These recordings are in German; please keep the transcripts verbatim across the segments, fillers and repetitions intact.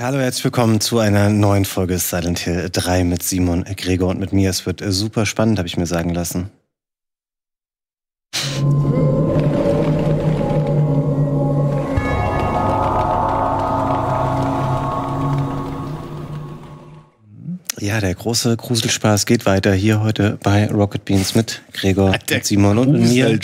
Hallo, herzlich willkommen zu einer neuen Folge Silent Hill drei mit Simon, Gregor und mit mir. Es wird super spannend, habe ich mir sagen lassen. Ja, der große Gruselspaß geht weiter hier heute bei Rocket Beans mit Gregor, mit Simon und mir.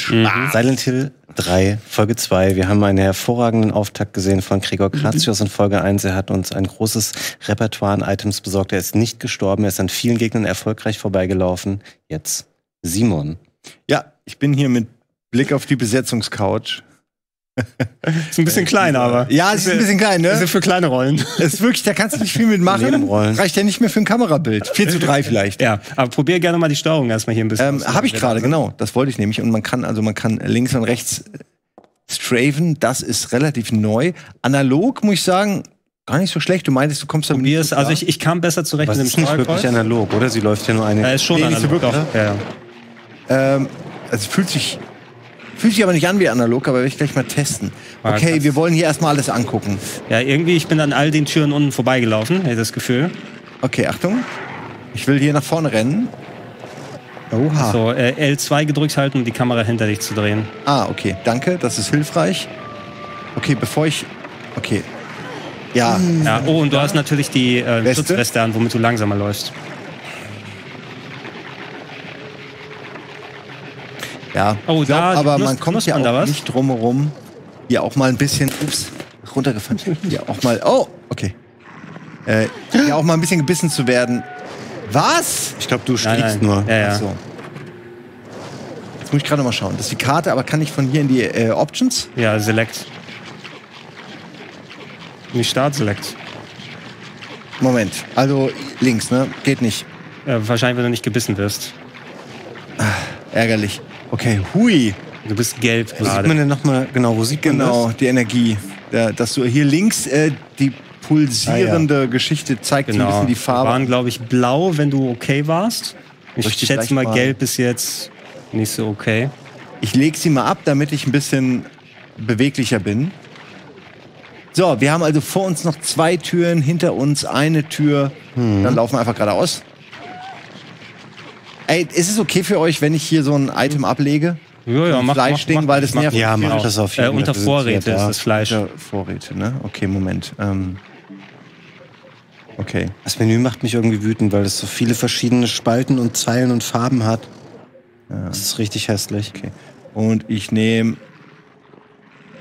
Silent Hill drei, Folge zwei. Wir haben einen hervorragenden Auftakt gesehen von Gregor Kartsios in Folge eins. Er hat uns ein großes Repertoire an Items besorgt. Er ist nicht gestorben. Er ist an vielen Gegnern erfolgreich vorbeigelaufen. Jetzt Simon. Ja, ich bin hier mit Blick auf die Besetzungscouch. Ist ein bisschen klein, aber. Ja, es ist ein bisschen klein, ne? Das sind für kleine Rollen. Das ist wirklich, da kannst du nicht viel mitmachen. Reicht ja nicht mehr für ein Kamerabild. vier zu drei vielleicht. Ja, aber probier gerne mal die Steuerung erstmal hier ein bisschen. Ähm, Habe ich gerade, genau. Das wollte ich nämlich. Und man kann, also man kann links und rechts strafen. Das ist relativ neu. Analog, muss ich sagen, gar nicht so schlecht. Du meintest, du kommst damit nicht so klar. Also ich, ich kam besser zurecht mit dem Steuerkreuz. Das ist nicht wirklich analog, oder? Sie läuft ja nur eine. Ja, ist schon analog. Nicht so wirklich, ja, ja. Ähm, also fühlt sich. Fühlt sich aber nicht an wie analog, aber werde ich gleich mal testen. Okay, wir wollen hier erstmal alles angucken. Ja, irgendwie, ich bin an all den Türen unten vorbeigelaufen, hätte das Gefühl. Okay, Achtung. Ich will hier nach vorne rennen. Oha. So, äh, L zwei gedrückt halten, um die Kamera hinter dich zu drehen. Ah, okay, danke, das ist hilfreich. Okay, bevor ich... Okay. Ja. ja oh, und du hast natürlich die äh, Schutzweste an, womit du langsamer läufst. Ja, oh, glaub, da, aber Lust, man kommt Lust ja auch was? nicht drum herum, hier auch mal ein bisschen, ups, runtergefallen, hier auch mal, oh, okay, äh, hier auch mal ein bisschen gebissen zu werden. Was? Ich glaube, du stiegst nur. Ja, ja. Ach so. Jetzt muss ich gerade mal schauen, das ist die Karte, aber kann ich von hier in die äh, Options? Ja, Select. Nicht Start, Select. Moment, also links, ne? Geht nicht. Ja, wahrscheinlich, wenn du nicht gebissen wirst. Ach, ärgerlich. Okay, hui. Du bist gelb gerade. Wo sieht man denn nochmal, genau, wo sieht genau, man das? Die Energie. Ja, dass du hier links äh, die pulsierende ah, ja. Geschichte zeigt genau. ein bisschen die Farbe. Die waren, glaube ich, blau, wenn du okay warst. Ich Richtig schätze mal, gelb ist jetzt nicht so okay. Ich lege sie mal ab, damit ich ein bisschen beweglicher bin. So, wir haben also vor uns noch zwei Türen, hinter uns eine Tür. Hm. Dann laufen wir einfach geradeaus. Ey, ist es okay für euch, wenn ich hier so ein Item ablege? Ja, ja, mach, Fleisch mach, mach, weil das nervt. Ja, mach das auf jeden Fall. Äh, unter Vorräte ist das Fleisch. Unter Vorräte, ne? Okay, Moment. Ähm. Okay. Das Menü macht mich irgendwie wütend, weil es so viele verschiedene Spalten und Zeilen und Farben hat. Ja. Das ist richtig hässlich. Okay. Und ich nehme...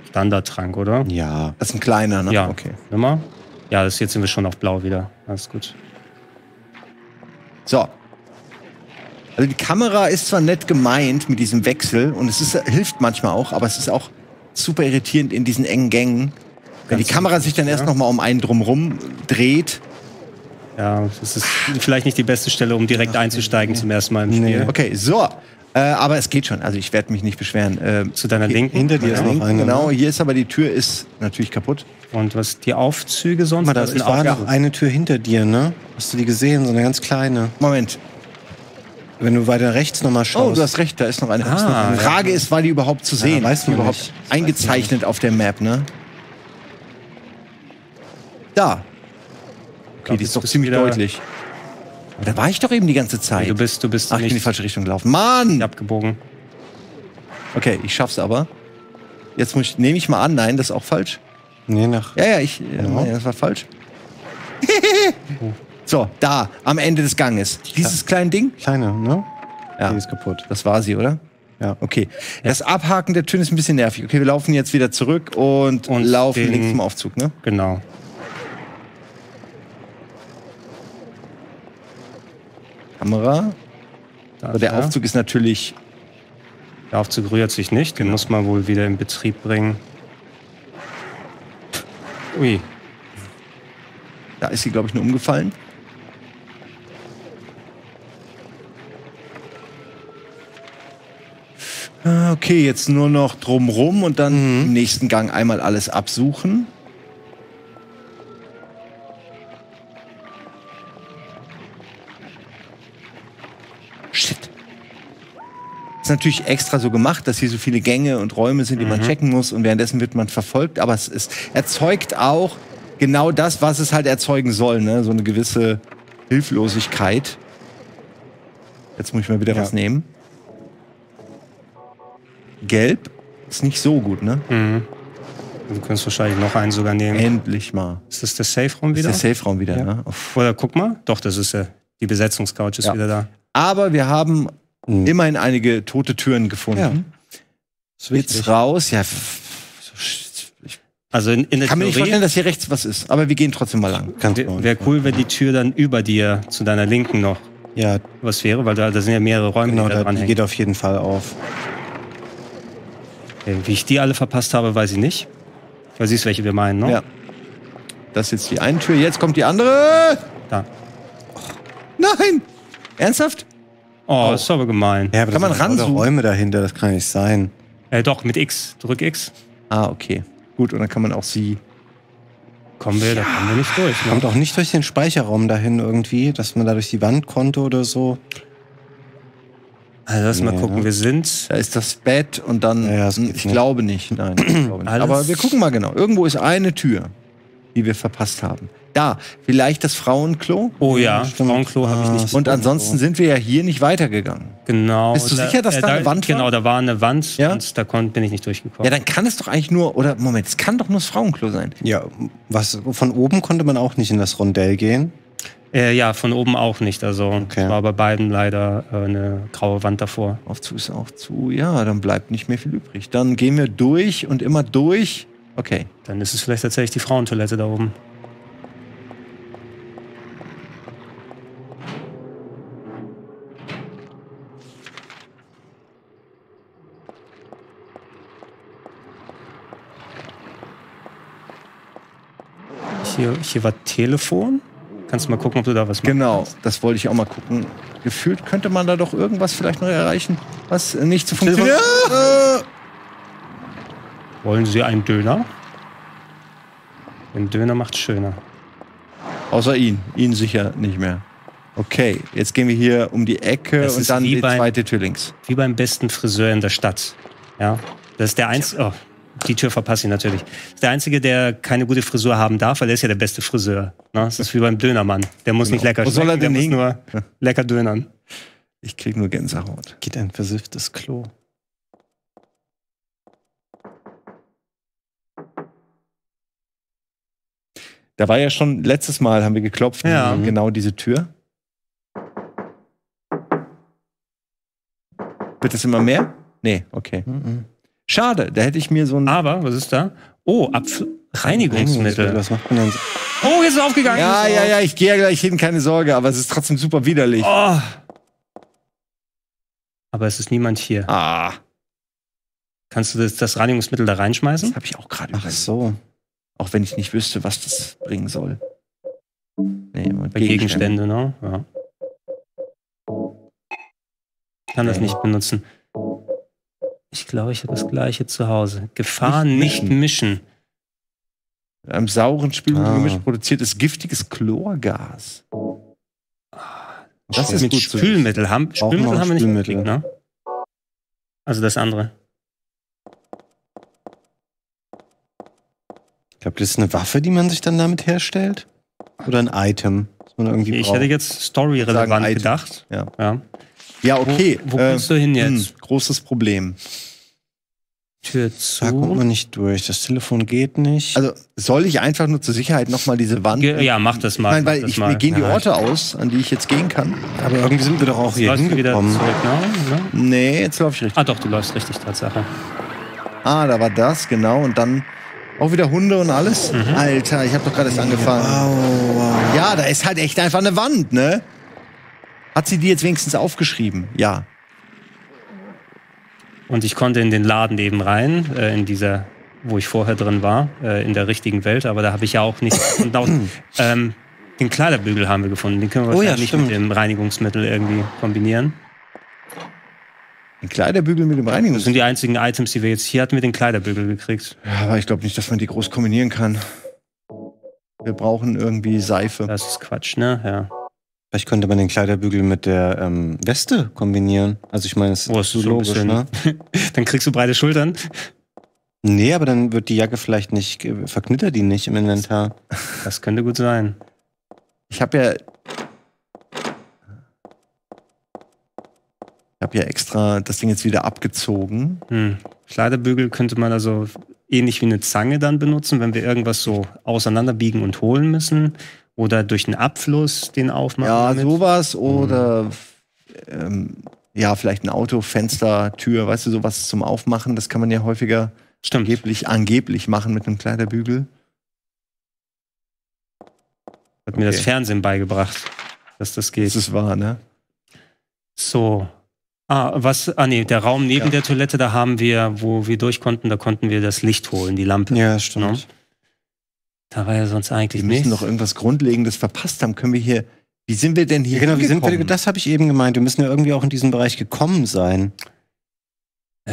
Standardtrank, oder? Ja. Das ist ein kleiner, ne? Ja, okay. Nimmer? Ja, das, jetzt sind wir schon auf blau wieder. Alles gut. So. Also die Kamera ist zwar nett gemeint mit diesem Wechsel und es ist, hilft manchmal auch, aber es ist auch super irritierend in diesen engen Gängen. Wenn die Kamera sich dann erst noch mal um einen drumherum dreht. Ja, das ist vielleicht nicht die beste Stelle, um direkt einzusteigen zum ersten Mal im Spiel. Okay, so. Äh, aber es geht schon. Also ich werde mich nicht beschweren. Äh, Zu deiner Linken? Hinter dir ist noch eine. Genau, hier ist aber die Tür ist natürlich kaputt. Und was die Aufzüge sonst? Da war noch eine Tür hinter dir, ne? Hast du die gesehen? So eine ganz kleine. Moment. Wenn du weiter rechts nochmal schaust. Oh, du hast recht, da ist noch eine. Ah, die Frage ist, war die überhaupt zu sehen? Ja, weißt du überhaupt nicht. Eingezeichnet auf der Map, ne? Da. Okay, glaub, die ist doch ziemlich deutlich. Aber da war ich doch eben die ganze Zeit. Du bist, du bist Ach, ich bin in die falsche Richtung gelaufen. Mann! Abgebogen. Okay, ich schaff's aber. Jetzt muss ich, nehme ich mal an, nein, das ist auch falsch. Nee, nach. Ja, ja, ich. Genau. Ja, das war falsch. So, da, am Ende des Ganges. Dieses kleine Ding? Kleine, ne? Ja. Die ist kaputt. Das war sie, oder? Ja. Okay. Ja. Das Abhaken der Tür ist ein bisschen nervig. Okay, wir laufen jetzt wieder zurück und, und laufen links zum Aufzug, ne? Genau. Kamera. Aber der Aufzug ist natürlich... Der Aufzug rührt sich nicht. Den muss man wohl wieder in Betrieb bringen. Ui. Da ist sie, glaube ich, nur umgefallen. Okay, jetzt nur noch drumrum und dann mhm. im nächsten Gang einmal alles absuchen. Shit. Ist natürlich extra so gemacht, dass hier so viele Gänge und Räume sind, die mhm. man checken muss und währenddessen wird man verfolgt, aber es, es erzeugt auch genau das, was es halt erzeugen soll, ne? So eine gewisse Hilflosigkeit. Jetzt muss ich mal wieder ja. was nehmen. Gelb ist nicht so gut, ne? Mhm. Du könntest wahrscheinlich noch einen sogar nehmen. Endlich mal. Ist das der Safe-Raum wieder? Das ist der Safe-Raum wieder, ja. ne? Uff. Oder guck mal. Doch, das ist ja. Die Besetzungscouch ist ja. wieder da. Aber wir haben mhm. immerhin einige tote Türen gefunden. Ja. Jetzt raus. Ja. Also in, in der Kann Theorie, mir nicht vorstellen, dass hier rechts was ist. Aber wir gehen trotzdem mal lang. Wäre cool, wenn die Tür dann über dir zu deiner Linken noch ja. was wäre. Weil da, da sind ja mehrere Räume, genau, die da, da dran hängen. Geht auf jeden Fall auf. Wie ich die alle verpasst habe, weiß ich nicht. Du siehst, welche wir meinen, ne? Ja. Das ist jetzt die eine Tür, jetzt kommt die andere. Da. Oh, nein! Ernsthaft? Oh, oh, ist aber gemein. Ja, aber kann man ranzoomen? Räume dahinter, das kann nicht sein. Äh, doch, mit X. Drück X. Ah, okay. Gut, und dann kann man auch sie... Kommen wir, ja. da kommen wir nicht durch. Ne? Kommt auch nicht durch den Speicherraum dahin irgendwie, dass man da durch die Wand konnte oder so. Also lass nee, mal gucken, ne? wir sind... Da ist das Bett und dann... Ja, ich nicht. glaube nicht, nein. Ich glaube nicht. Aber wir gucken mal genau. Irgendwo ist eine Tür, die wir verpasst haben. Da, vielleicht das Frauenklo. Oh ja, stimmt. Frauenklo ah, habe ich nicht. Und ansonsten sind wir ja hier nicht weitergegangen. Genau. Bist du da, sicher, dass äh, da eine Wand war? Genau, da war eine Wand ja? und da kon, bin ich nicht durchgekommen. Ja, dann kann es doch eigentlich nur... Oder Moment, es kann doch nur das Frauenklo sein. Ja, was, von oben konnte man auch nicht in das Rondell gehen. Äh, ja, von oben auch nicht. Also okay. war bei beiden leider äh, eine graue Wand davor. Auf zu ist auch zu. Ja, dann bleibt nicht mehr viel übrig. Dann gehen wir durch und immer durch. Okay. Dann ist es vielleicht tatsächlich die Frauentoilette da oben. Hier, hier war Telefon. Kannst du mal gucken, ob du da was machst? Genau, das wollte ich auch mal gucken. Gefühlt könnte man da doch irgendwas vielleicht noch erreichen, was nicht zu funktionieren. Ja. Wollen Sie einen Döner? Ein Döner macht's schöner. Außer ihn. Ihn sicher nicht mehr. Okay, jetzt gehen wir hier um die Ecke und dann die zweite Tür links. Wie beim besten Friseur in der Stadt. Ja, das ist der einzige... Oh, die Tür verpasse ich natürlich. Das ist der Einzige, der keine gute Frisur haben darf, weil er ist ja der beste Friseur. Na, das ist wie beim Dönermann. Der muss genau. nicht lecker schmecken, der muss nur lecker dönern. Ich krieg nur Gänsehaut. Geht ein versifftes Klo. Da war ja schon, letztes Mal haben wir geklopft, ja. genau diese Tür. Wird das immer mehr? Nee, okay. Mhm. Schade, da hätte ich mir so ein... Aber, was ist da? Oh, Abf Reinigungsmittel. Was macht man denn so? Oh, jetzt ist es aufgegangen. Ja, ja, ja, ich gehe ja gleich hin, keine Sorge. Aber es ist trotzdem super widerlich. Oh. Aber es ist niemand hier. Ah. Kannst du das, das Reinigungsmittel da reinschmeißen? Das habe ich auch gerade. Ach so. Auch wenn ich nicht wüsste, was das bringen soll. Nee, Bei Gegenstände, Gegenstände, ne? Ja. Ich kann das nicht benutzen. Ich glaube, ich habe das Gleiche zu Hause. Gefahr nicht mischen. Nicht mischen. Mit einem sauren Spülmittel produziert ist giftiges Chlorgas. Das ist mit Spülmittel. Haben, Spülmittel haben wir nicht gekriegt, ne? Also das andere. Ich glaube, das ist eine Waffe, die man sich dann damit herstellt. Oder ein Item. Das man irgendwie ich braucht. hätte jetzt Story-relevant gedacht. Ja. ja. Ja, okay. Wo, wo kommst äh, du hin jetzt? Mh, großes Problem. Tür zu. Da kommt man nicht durch. Das Telefon geht nicht. Also soll ich einfach nur zur Sicherheit nochmal diese Wand... Ge ja, mach das mal. Nein, weil ich, mir gehen ja, die Orte aus, an die ich jetzt gehen kann. Aber irgendwie sind wir doch auch hier hingekommen. Nee, jetzt laufe ich richtig. Ah doch, du läufst richtig, Tatsache. Ah, da war das, genau. Und dann auch wieder Hunde und alles. Mhm. Alter, ich habe doch gerade erst angefangen. Wow, wow. Ja, da ist halt echt einfach eine Wand, ne? Hat sie die jetzt wenigstens aufgeschrieben? Ja. Und ich konnte in den Laden eben rein, äh, in dieser, wo ich vorher drin war, äh, in der richtigen Welt, aber da habe ich ja auch nichts gefunden. ähm, den Kleiderbügel haben wir gefunden, den können wir oh ja, nicht stimmt. mit dem Reinigungsmittel irgendwie kombinieren. Den Kleiderbügel mit dem Reinigungsmittel? Das sind die einzigen Items, die wir jetzt hier hatten, mit den Kleiderbügel gekriegt. Ja, aber ich glaube nicht, dass man die groß kombinieren kann. Wir brauchen irgendwie Seife. Das ist Quatsch, ne? Ja. Vielleicht könnte man den Kleiderbügel mit der ähm, Weste kombinieren. Also ich meine, es oh, ist so logisch, ne? Dann kriegst du breite Schultern. Nee, aber dann wird die Jacke vielleicht nicht, verknittert die nicht im Inventar. Das könnte gut sein. Ich habe ja... Ich habe ja extra das Ding jetzt wieder abgezogen. Hm. Kleiderbügel könnte man also ähnlich wie eine Zange dann benutzen, wenn wir irgendwas so auseinanderbiegen und holen müssen. Oder durch einen Abfluss den aufmachen. Ja, damit. Sowas. Oder... Hm. Ähm, ja, vielleicht ein Auto, Fenster, Tür, weißt du, sowas zum Aufmachen. Das kann man ja häufiger... Stimmt. Angeblich, angeblich machen mit einem Kleiderbügel. Hat okay. mir das Fernsehen beigebracht, dass das geht. Das ist wahr, ne? So. Ah, was? Ah, nee, der Raum neben ja. der Toilette, da haben wir, wo wir durch konnten, da konnten wir das Licht holen, die Lampe. Ja, stimmt. No? Da war ja sonst eigentlich nichts. Wir müssen noch irgendwas Grundlegendes verpasst haben. Können wir hier. Wie sind wir denn hier? Ja, genau, wie sind wir, das habe ich eben gemeint. Wir müssen ja irgendwie auch in diesen Bereich gekommen sein. Äh,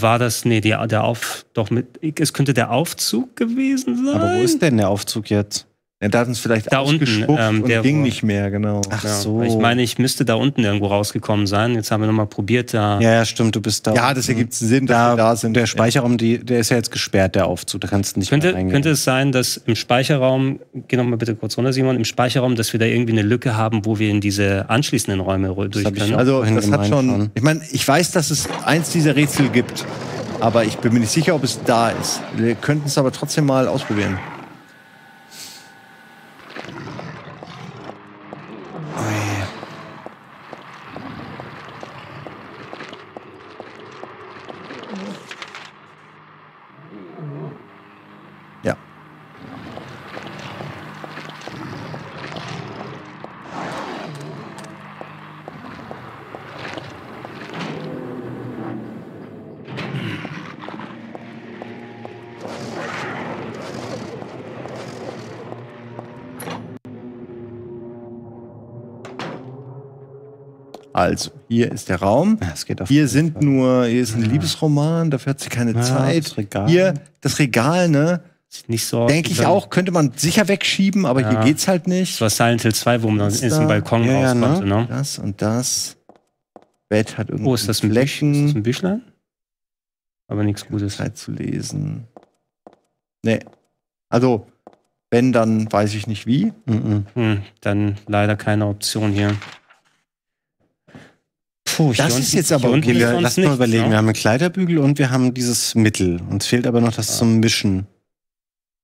war das, nee, die, der Auf, doch mit, es könnte der Aufzug gewesen sein. Aber wo ist denn der Aufzug jetzt? Ja, da hat uns vielleicht da ausgespuckt unten, ähm, und der ging nicht mehr, genau. Ach ja. so. Ich meine, ich müsste da unten irgendwo rausgekommen sein. Jetzt haben wir nochmal probiert, da... Ja, ja, stimmt, du bist da. Ja, das ergibt Sinn, dass da, wir da sind. Der Speicherraum, die, der ist ja jetzt gesperrt, der Aufzug, da kannst du nicht könnte, mehr reingehen. Könnte es sein, dass im Speicherraum, geh nochmal bitte kurz runter, Simon, im Speicherraum, dass wir da irgendwie eine Lücke haben, wo wir in diese anschließenden Räume durch können? Also, das hat schon... Ich meine, ich weiß, dass es eins dieser Rätsel gibt, aber ich bin mir nicht sicher, ob es da ist. Wir könnten es aber trotzdem mal ausprobieren. Also, hier ist der Raum. Ja, das geht auf hier sind Fall. nur, hier ist ein ja. Liebesroman, dafür hat sie keine ja, Zeit. Das Regal. Hier, das Regal, ne? Sieht nicht so Denke ich auch, könnte man sicher wegschieben, aber ja. hier geht's halt nicht. Das war Silent Hill zwei, wo man ist einen Balkon ja, raus konnte, ne? Das und das. Bett hat irgendwie. Oh, ist das ein Flächen. Ist das ein Büchlein? Aber nichts Gutes. Zeit zu lesen. Nee. Also, wenn, dann weiß ich nicht wie. Mhm. Mhm. Dann leider keine Option hier. Puh, das ist jetzt aber okay. Lass mal überlegen. Wir haben einen Kleiderbügel und wir haben dieses Mittel. Uns fehlt aber noch das zum Mischen.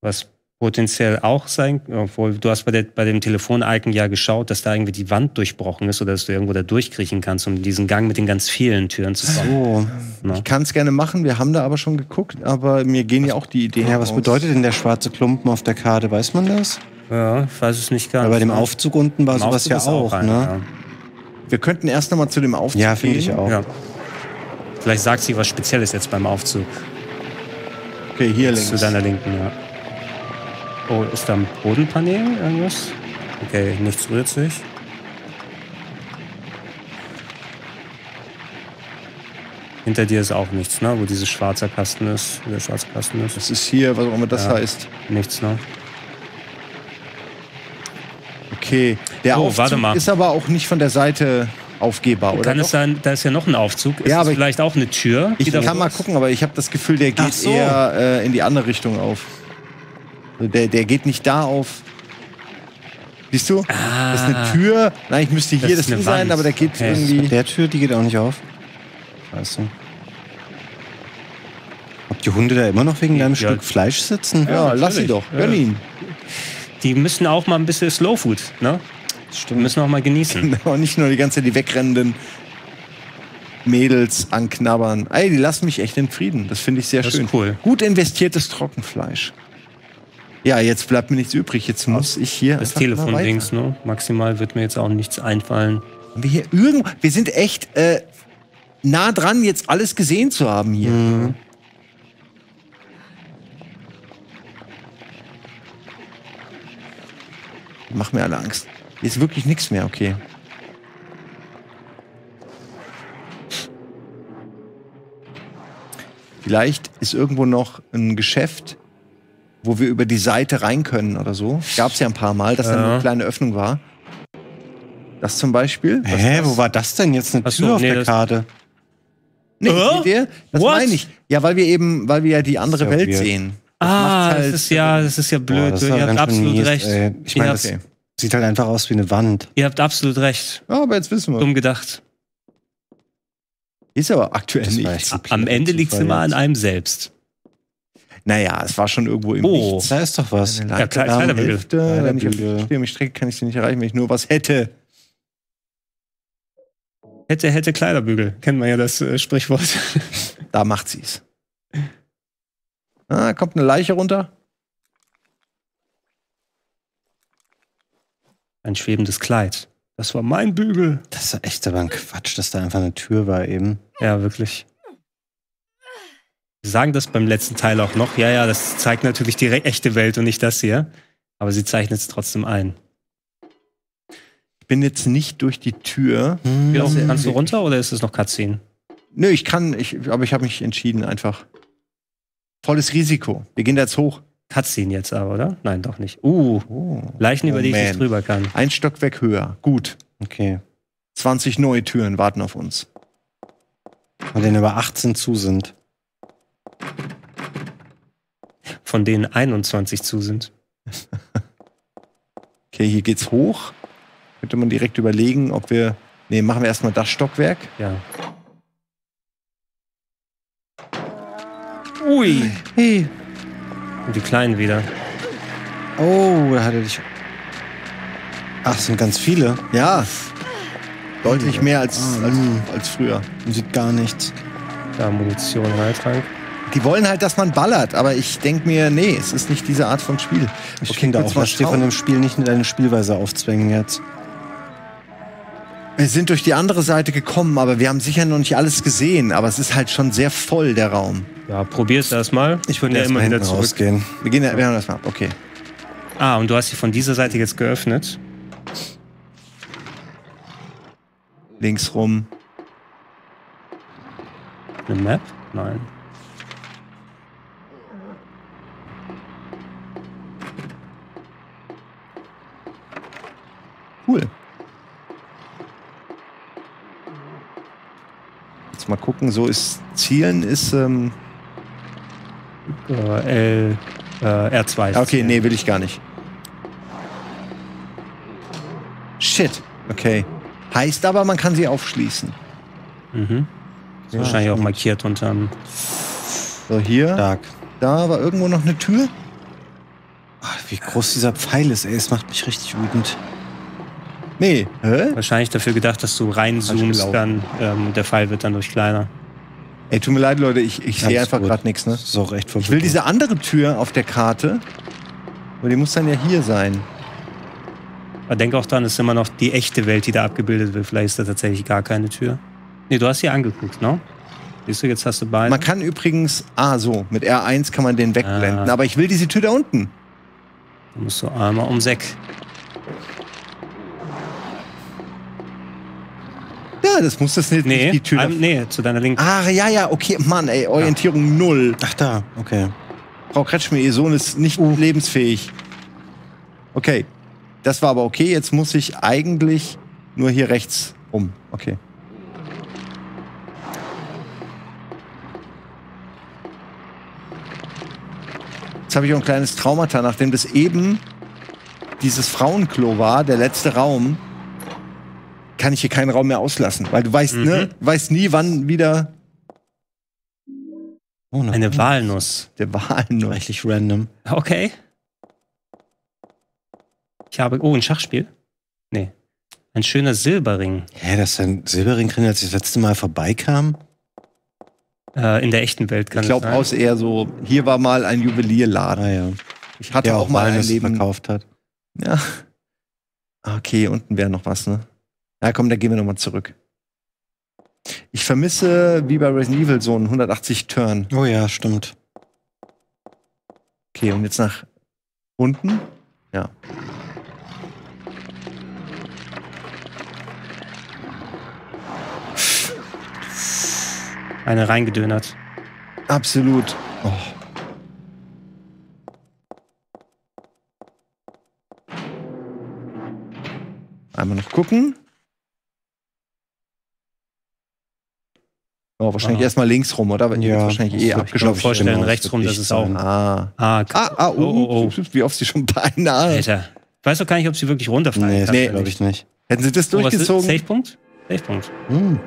Was potenziell auch sein, obwohl du hast bei, der, bei dem Telefon-Icon ja geschaut, dass da irgendwie die Wand durchbrochen ist oder dass du irgendwo da durchkriechen kannst, um diesen Gang mit den ganz vielen Türen zu kommen. So. Ja. Ich kann es gerne machen. Wir haben da aber schon geguckt, aber mir gehen was, ja auch die Ideen ja, was aus. Bedeutet denn der schwarze Klumpen auf der Karte? Weiß man das? Ja, ich weiß es nicht ganz. Aber bei dem Aufzug unten war sowas ja auch, auch ein, ne? Ja. Wir könnten erst noch mal zu dem Aufzug Ja, finde ich auch. Ja. Vielleicht sagt sie was Spezielles jetzt beim Aufzug. Okay, hier links. Zu deiner Linken, ja. Oh, ist da ein Bodenpaneel irgendwas? Okay, nichts rührt sich. Hinter dir ist auch nichts, ne? Wo dieser schwarze Kasten ist. Der schwarze Kasten ist. Das ist hier, was auch immer das ja, heißt. Nichts, ne? Okay, der oh, Aufzug ist aber auch nicht von der Seite aufgehbar, oder? Kann es sein, da ist ja noch ein Aufzug. Ist ja, aber vielleicht auch eine Tür? Ich kann raus? mal gucken, aber ich habe das Gefühl, der geht so. eher äh, in die andere Richtung auf. Der, der geht nicht da auf. Siehst du? Ah, das ist eine Tür. Nein, ich müsste hier das, das Ding sein, aber der geht okay. irgendwie... Der Tür, die geht auch nicht auf. Weißt du. Ob die Hunde da immer noch wegen deinem ja. Stück Fleisch sitzen? Ja, ja lass sie doch. Gönn ihn. Ja. Die müssen auch mal ein bisschen Slow Food, ne? Stimmt. Die müssen auch mal genießen. Genau, nicht nur die ganze Zeit die wegrennenden Mädels anknabbern. Ey, die lassen mich echt in Frieden. Das finde ich sehr das schön. Ist cool. Gut investiertes Trockenfleisch. Ja, jetzt bleibt mir nichts übrig. Jetzt muss ich hier. Das Telefon-Dings, ne? Maximal wird mir jetzt auch nichts einfallen. Haben wir hier irgendwo. Wir sind echt äh, nah dran, jetzt alles gesehen zu haben hier. Mhm. Mach mir alle Angst. Hier ist wirklich nichts mehr, okay. Vielleicht ist irgendwo noch ein Geschäft, wo wir über die Seite rein können oder so. Gab's ja ein paar Mal, dass ja. da eine kleine Öffnung war. Das zum Beispiel. Hä, wo war das denn jetzt? Eine Tür auf der Karte. Nee, seht ihr? Das meine ich. Ja, weil wir eben, weil wir ja die andere Welt sehen. Das ah, halt, das ist ja, das ist ja blöd. Boah, ihr habt absolut mies. recht. Ey, ich meine, das okay. sieht halt einfach aus wie eine Wand. Ihr habt absolut recht. Ja, aber jetzt wissen wir. Dumm gedacht. Ist aber aktuell das nicht. Am Ende liegt es immer an einem selbst. Naja, es war schon irgendwo im oh. Nichts. Da ist doch was. Ja, Kleiderbügel. Wenn ich auf die Stirn mich strecke, kann ich sie nicht erreichen, wenn ich nur was hätte. Hätte, hätte Kleiderbügel. Kennen wir ja das äh, Sprichwort. Da macht sie's. Ah, kommt eine Leiche runter. Ein schwebendes Kleid. Das war mein Bügel. Das war echt aber ein Quatsch, dass da einfach eine Tür war eben. Ja, wirklich. Sie sagen das beim letzten Teil auch noch. Ja, ja, das zeigt natürlich die echte Welt und nicht das hier. Aber sie zeichnet es trotzdem ein. Ich bin jetzt nicht durch die Tür. Hm. Wie auch, kannst du runter oder ist es noch Cutscene? Nö, ich kann, ich, aber ich habe mich entschieden einfach. Volles Risiko. Wir gehen da jetzt hoch. Cutscene jetzt aber, oder? Nein, doch nicht. Uh, oh, Leichen, über oh, die ich man. nicht drüber kann. Ein Stockwerk höher. Gut. Okay. zwanzig neue Türen warten auf uns. Von denen aber achtzehn zu sind. Von denen einundzwanzig zu sind. Okay, hier geht's hoch. Könnte man direkt überlegen, ob wir... Ne, machen wir erstmal das Stockwerk. Ja. Ui. Hey. Und die Kleinen wieder. Oh, da hat er dich... Ach, es sind ganz viele. Ja. Deutlich mehr als, als, als früher. Man sieht gar nichts. Da Munition rein. Die wollen halt, dass man ballert, aber ich denke mir, nee, es ist nicht diese Art von Spiel. Ich okay, finde auch, man steht von dem Spiel nicht in deine Spielweise aufzwängen jetzt. Wir sind durch die andere Seite gekommen, aber wir haben sicher noch nicht alles gesehen. Aber es ist halt schon sehr voll, der Raum. Ja, probier's erstmal. Ich würde ja immer hinten rausgehen. Wir gehen ja, wir haben das mal ab, okay. Ah, und du hast sie von dieser Seite jetzt geöffnet. Links rum. Eine Map? Nein. Cool. Mal gucken, so ist Zielen ist ähm L, äh, R zwei. Okay, nee, will ich gar nicht. Shit. Okay. Heißt aber, man kann sie aufschließen. Mhm. Ist ja, wahrscheinlich auch markiert unterm. So, hier. Stark. Da war irgendwo noch eine Tür. Ach, wie groß dieser Pfeil ist, ey. Es macht mich richtig wütend. Nee. Hä? Wahrscheinlich dafür gedacht, dass du reinzoomst, dann ähm, der Pfeil wird dann durch kleiner. Ey, tut mir leid, Leute, ich, ich sehe einfach gerade nichts, ne? Ist auch echt ich will diese andere Tür auf der Karte, aber die muss dann ja hier sein. Aber denk auch dran, es ist immer noch die echte Welt, die da abgebildet wird. Vielleicht ist da tatsächlich gar keine Tür. Nee, du hast hier angeguckt, ne? Siehst du, jetzt hast du beide. Man kann übrigens, ah so, mit R eins kann man den wegblenden, ah. aber ich will diese Tür da unten. Da musst du einmal ums Eck. Das muss das nicht, nee, nicht die Tür. Um, nee, zu deiner Linken. Ah, ja, ja, okay. Mann, ey, Orientierung ja. null. Ach, da, okay. Frau Krätschmer, ihr Sohn ist nicht uh. lebensfähig. Okay, das war aber okay. Jetzt muss ich eigentlich nur hier rechts um. Okay. Jetzt habe ich auch ein kleines Traumata, nachdem das eben dieses Frauenklo war, der letzte Raum. Kann ich hier keinen Raum mehr auslassen, weil du weißt, mhm. ne, du weißt nie, wann wieder. Oh, eine eine Walnuss. Der Walnuss. Richtig random. Okay. Ich habe. Oh, ein Schachspiel? Nee. Ein schöner Silberring. Hä, dass da ein Silberring drin, als ich das letzte Mal vorbeikam? Äh, in der echten Welt kann ich glaube aus eher so. Hier war mal ein Juwelierladen. Ah, ja. Ich hatte auch, auch mal ein Leben verkauft hat. Ja. Okay, unten wäre noch was, ne? Na komm, da gehen wir nochmal zurück. Ich vermisse, wie bei Resident Evil, so einen hundertachtzig Turn. Oh ja, stimmt. Okay, und jetzt nach unten? Ja. Eine reingedönert. Absolut. Oh. Einmal noch gucken. aber wahrscheinlich ah. erstmal links rum, oder? Wenn ja, die wahrscheinlich eh abgeschlossen sind. Ich kann mir vorstellen, rechts rum, das ist auch. Ah, ah, ah oh, oh, oh. Wie oft sie schon beinahe. Alter. Ich weiß doch gar nicht, ob sie wirklich runterfallen. Nee, nee glaube ich nicht. Hätten sie das durchgezogen? Safe-Punkt? Safe-Punkt. Hm.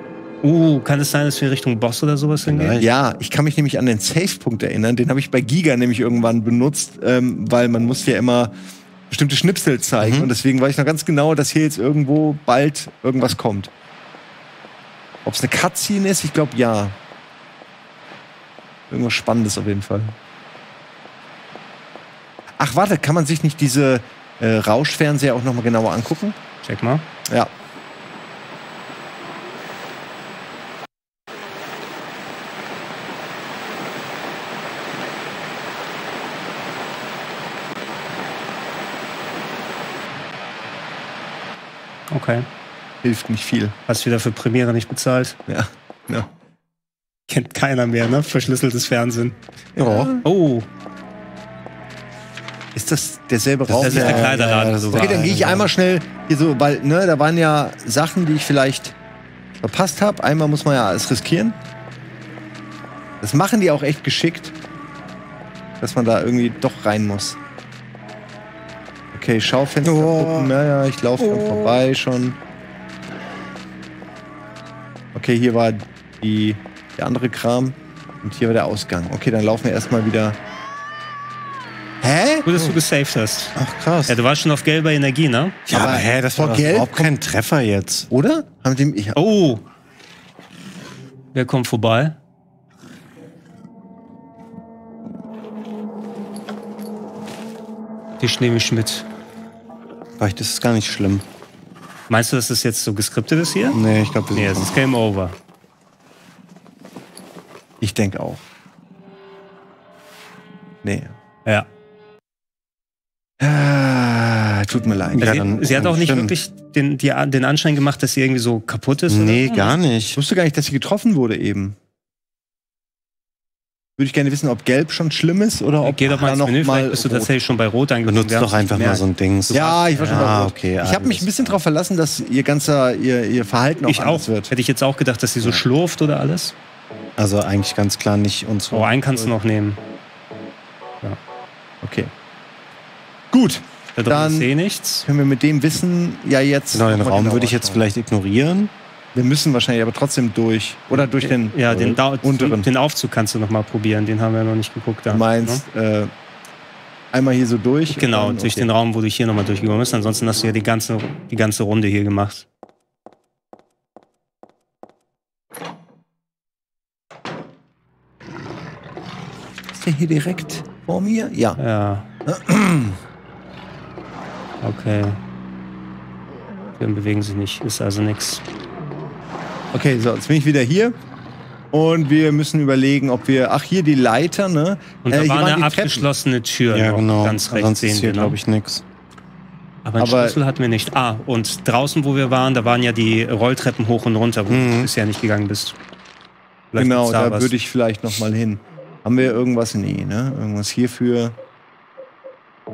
Uh, kann es sein, dass wir Richtung Boss oder sowas hingehen? Ja, ich kann mich nämlich an den Safe-Punkt erinnern. Den habe ich bei Giga nämlich irgendwann benutzt, ähm, weil man muss ja immer bestimmte Schnipsel zeigen. Mhm. Und deswegen weiß ich noch ganz genau, dass hier jetzt irgendwo bald irgendwas kommt. Ob es eine Cutscene ist? Ich glaube, ja. Irgendwas Spannendes auf jeden Fall. Ach, warte, kann man sich nicht diese äh, Rauschfernseher auch noch mal genauer angucken? Check mal. Ja. Okay. Hilft nicht viel. Hast wieder für Premiere nicht bezahlt? Ja. ja. Kennt keiner mehr, ne? Verschlüsseltes Fernsehen. Ja. Oh. Ist das derselbe Raum? Das ist der Kleiderladen. Ja, okay, dann gehe ich einmal schnell hier so, weil, ne, da waren ja Sachen, die ich vielleicht verpasst habe. Einmal muss man ja alles riskieren. Das machen die auch echt geschickt, dass man da irgendwie doch rein muss. Okay, Schaufenster oh. gucken. Naja, ich laufe oh. dann vorbei schon. Okay, hier war die, der andere Kram und hier war der Ausgang. Okay, dann laufen wir erstmal wieder. Hä? Gut, dass oh. du gesaved hast. Ach, krass. Ja, du warst schon auf gelber Energie, ne? Ja, aber hä, das war doch überhaupt kein Treffer jetzt. Oder? Haben die, ich, oh. Wer kommt vorbei? Ich nehme mich mit. Vielleicht ist es gar nicht schlimm. Meinst du, dass das jetzt so geskriptet ist hier? Nee, ich glaube, das nee, ist es ist Game Over. Ich denke auch. Nee. Ja. Ah, tut mir leid. Ja, dann, sie hat auch nicht stimmt. wirklich den, die, den Anschein gemacht, dass sie irgendwie so kaputt ist? Nee, oder? Gar nicht. Ich wusste gar nicht, dass sie getroffen wurde eben. Würde ich gerne wissen, ob gelb schon schlimm ist oder ob. Geh doch mal ins Menü, vielleicht bist du tatsächlich schon bei Rot angekommen. Benutzt doch einfach mal so ein Ding. Ja, ich war schon bei Rot. Okay, ich habe mich ein bisschen darauf verlassen, dass ihr ganzer ihr, ihr Verhalten auch anders wird. Hätte ich jetzt auch gedacht, dass sie so schlurft oder alles. Also eigentlich ganz klar nicht uns. Oh, einen kannst du noch nehmen. Ja. Okay. Gut. Da drin sehe nichts. Können wir mit dem Wissen ja jetzt. Genau, den Raum würde ich jetzt vielleicht ignorieren. Wir müssen wahrscheinlich aber trotzdem durch. Oder durch den, ja, den unteren. Den Aufzug kannst du noch mal probieren. Den haben wir noch nicht geguckt. Du meinst, ne? äh, einmal hier so durch? Genau, dann, durch okay. den Raum, wo du hier noch mal durchgegangen bist. Ansonsten hast du ja die ganze, die ganze Runde hier gemacht. Ist der hier direkt vor mir? Ja. Ja. Okay. Wir bewegen sich nicht. Ist also nichts. Okay, so, jetzt bin ich wieder hier. Und wir müssen überlegen, ob wir. Ach, hier die Leiter, ne? Und da äh, war eine abgeschlossene Tür. Ja, genau. Ganz rechts sehen wir, glaube ich, nichts. Aber einen Aber Schlüssel hatten wir nicht. Ah, und draußen, wo wir waren, da waren ja die Rolltreppen hoch und runter, wo mhm. du bisher nicht gegangen bist. Vielleicht genau, da, da würde ich vielleicht nochmal hin. Haben wir irgendwas? Nee, ne? Irgendwas hierfür.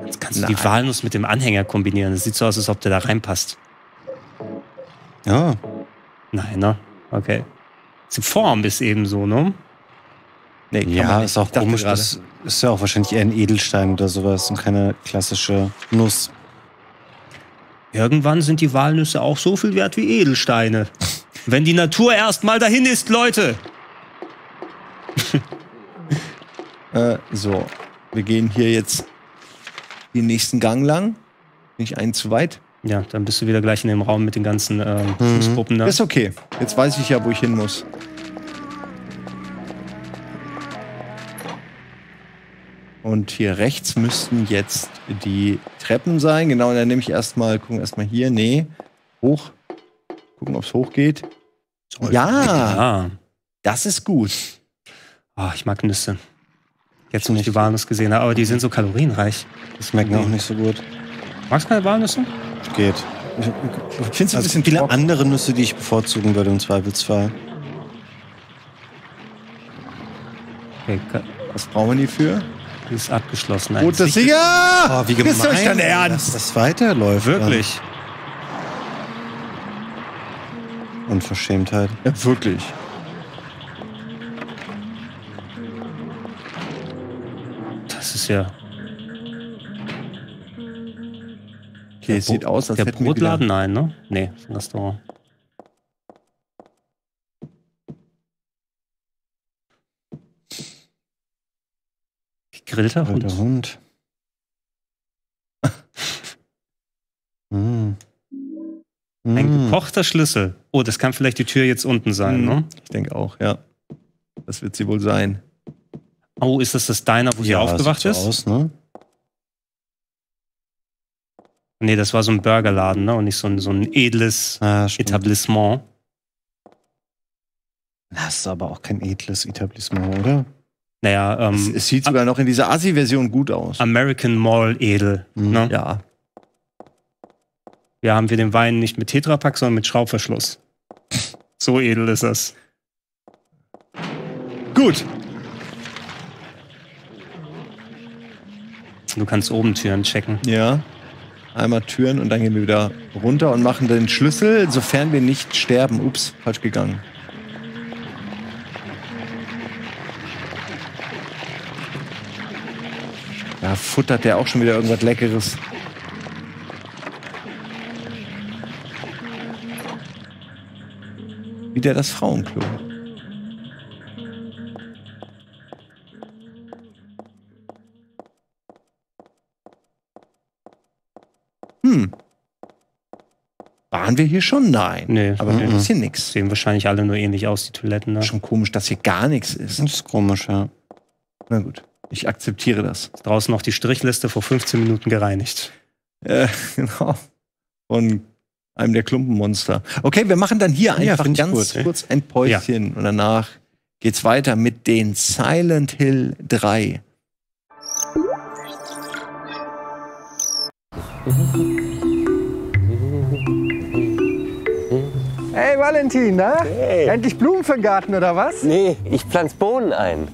Jetzt kannst Nein. du die Walnuss mit dem Anhänger kombinieren. Das sieht so aus, als ob der da reinpasst. Ja. Nein, ne? Okay. Die Form ist eben so, ne? Nee, ja, ist auch komisch. Das ist ja auch wahrscheinlich eher ein Edelstein oder sowas und keine klassische Nuss. Irgendwann sind die Walnüsse auch so viel wert wie Edelsteine. Wenn die Natur erstmal dahin ist, Leute! äh, so. Wir gehen hier jetzt den nächsten Gang lang. Nicht einen zu weit. Ja, dann bist du wieder gleich in dem Raum mit den ganzen äh, Fußpuppen da. Ist okay. Jetzt weiß ich ja, wo ich hin muss. Und hier rechts müssten jetzt die Treppen sein. Genau, und dann nehme ich erstmal, gucken erstmal hier. Nee, hoch. Gucken, ob es hoch geht. Ja, ja, das ist gut. Oh, ich mag Nüsse. Jetzt, wo ich die Walnuss gesehen habe. Aber die sind so kalorienreich. Das merkt man auch nicht so gut. Magst du keine Walnüsse? Geht. Ich finde es ein bisschen viele trocken. Andere Nüsse, die ich bevorzugen würde im Zweifelsfall. Okay, was brauchen wir hierfür? Die ist abgeschlossen. Roter Sieger! Oh, wie gemein. Ist euch dann ernst? Dass das weiterläuft. Wirklich. Dann. Unverschämtheit. Ja, wirklich. ja. Okay, der sieht aus, als der hätten Brotladen? Wir Nein, ne? Nee, ein Restaurant. Gegrillter Hund. Alter Hund. mm. Ein gekochter Schlüssel. Oh, das kann vielleicht die Tür jetzt unten sein, mm. ne? Ich denke auch, ja. Das wird sie wohl sein. Oh, ist das das Diner, wo ja, sie aufgewacht sieht so ist? Aus, ne? Nee, das war so ein Burgerladen, ne? Und nicht so ein, so ein edles ah, Etablissement. Das ist aber auch kein edles Etablissement, oder? Naja, ähm, es, es sieht sogar noch in dieser Assi-Version gut aus. American Mall edel, mhm, ne? Ja. Hier haben wir den Wein nicht mit Tetrapack, sondern mit Schraubverschluss. So edel ist das. Gut. Du kannst oben Türen checken. Ja. Einmal Türen und dann gehen wir wieder runter und machen den Schlüssel, sofern wir nicht sterben. Ups, falsch gegangen. Da futtert der auch schon wieder irgendwas Leckeres. Wieder das Frauenklo. Hm. Waren wir hier schon? Nein. Nee, aber wir haben hier nichts. Sehen wahrscheinlich alle nur ähnlich aus, die Toiletten. Ne? Schon komisch, dass hier gar nichts ist. Das ist komisch, ja. Na gut, ich akzeptiere das. Draußen noch die Strichliste vor fünfzehn Minuten gereinigt. Äh, genau. Von einem der Klumpenmonster. Okay, wir machen dann hier ja, einfach ganz kurz, kurz ein Päuschen. Ja. Und danach geht's weiter mit den Silent Hill drei. Hey Valentin, ne? Hey. Endlich Blumen für den Garten, oder was? Nee, ich pflanze Bohnen ein.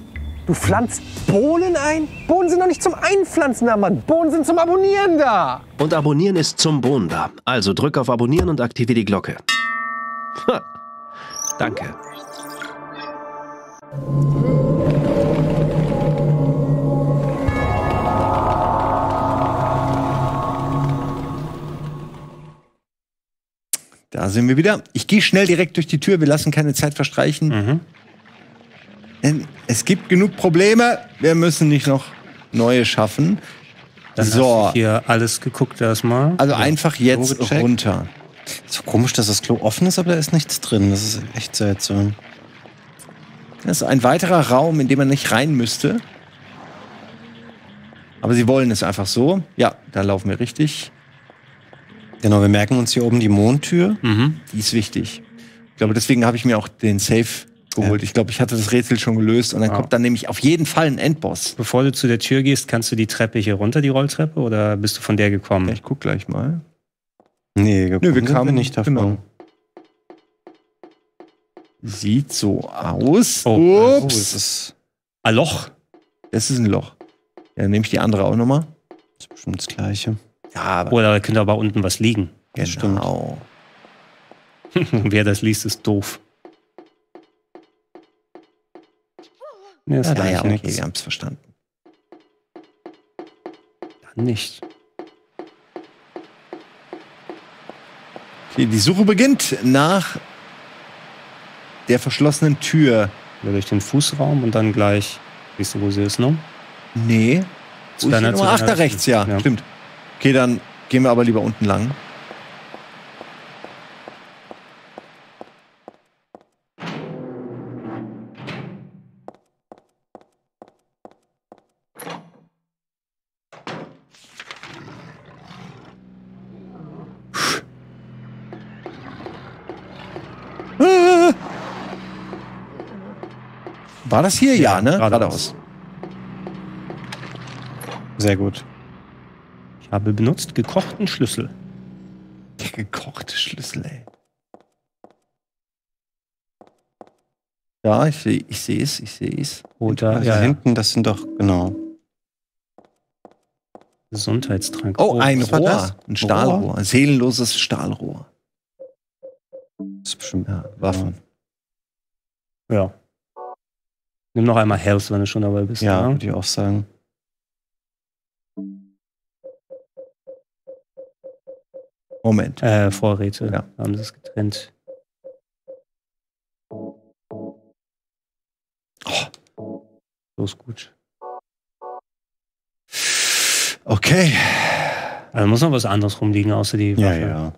Du pflanzt Bohnen ein? Bohnen sind noch nicht zum Einpflanzen da, Mann. Bohnen sind zum Abonnieren da. Und Abonnieren ist zum Bohnen da. Also drück auf Abonnieren und aktiviere die Glocke. Ha. Danke. Da sind wir wieder. Ich gehe schnell direkt durch die Tür. Wir lassen keine Zeit verstreichen. Mhm. Denn es gibt genug Probleme. Wir müssen nicht noch neue schaffen. Dann so. Hast du hier alles geguckt erstmal. Also ja, einfach jetzt runter. Ist so komisch, dass das Klo offen ist, aber da ist nichts drin. Das ist echt seltsam. Das ist ein weiterer Raum, in den man nicht rein müsste. Aber sie wollen es einfach so. Ja, da laufen wir richtig. Genau, wir merken uns hier oben die Mondtür. Mhm. Die ist wichtig. Ich glaube, deswegen habe ich mir auch den Safe geholt. Ja. Ich glaube, ich hatte das Rätsel schon gelöst. Und dann ja. kommt dann nämlich auf jeden Fall ein Endboss. Bevor du zu der Tür gehst, kannst du die Treppe hier runter, die Rolltreppe? Oder bist du von der gekommen? Ja, ich guck gleich mal. Nee, gekommen Nö, wir kamen wir nicht davon. Genau. Sieht so aus. Oh. Ups. Oh, ist das ein Loch? Das ist ein Loch. Ja, dann nehme ich die andere auch nochmal. Das ist bestimmt das Gleiche. Ja, aber oder da könnte aber unten was liegen. Genau. Wer das liest, ist doof. Nee, das ja, da ja, okay, nichts. Wir haben es verstanden. Dann nicht. Okay, die Suche beginnt nach der verschlossenen Tür. Ja, durch den Fußraum und dann gleich. Siehst du, wo sie ist, ne? Nee. Zu deiner, Nummer acht da rechts, ja, ja. Stimmt. Okay, dann gehen wir aber lieber unten lang. War das hier? Ja, ja, ne? Geradeaus. Sehr gut. Habe benutzt gekochten Schlüssel. Der gekochte Schlüssel, ey. Ja, ich sehe ich sehe es, ich sehe es. Oder ja, hinten, das sind doch, genau. Gesundheitstrank. Oh, ein Rohr. Das? Ein Stahlrohr. Ein seelenloses Stahlrohr. Das ist bestimmt ja, Waffen. Ja. Nimm noch einmal Health, wenn du schon dabei bist. Ja, ja, würde ich auch sagen. Moment. Äh, Vorräte, ja. Haben sie es getrennt. Oh. So ist gut. Okay. Also muss noch was anderes rumliegen, außer die Waffe. Ja, ja.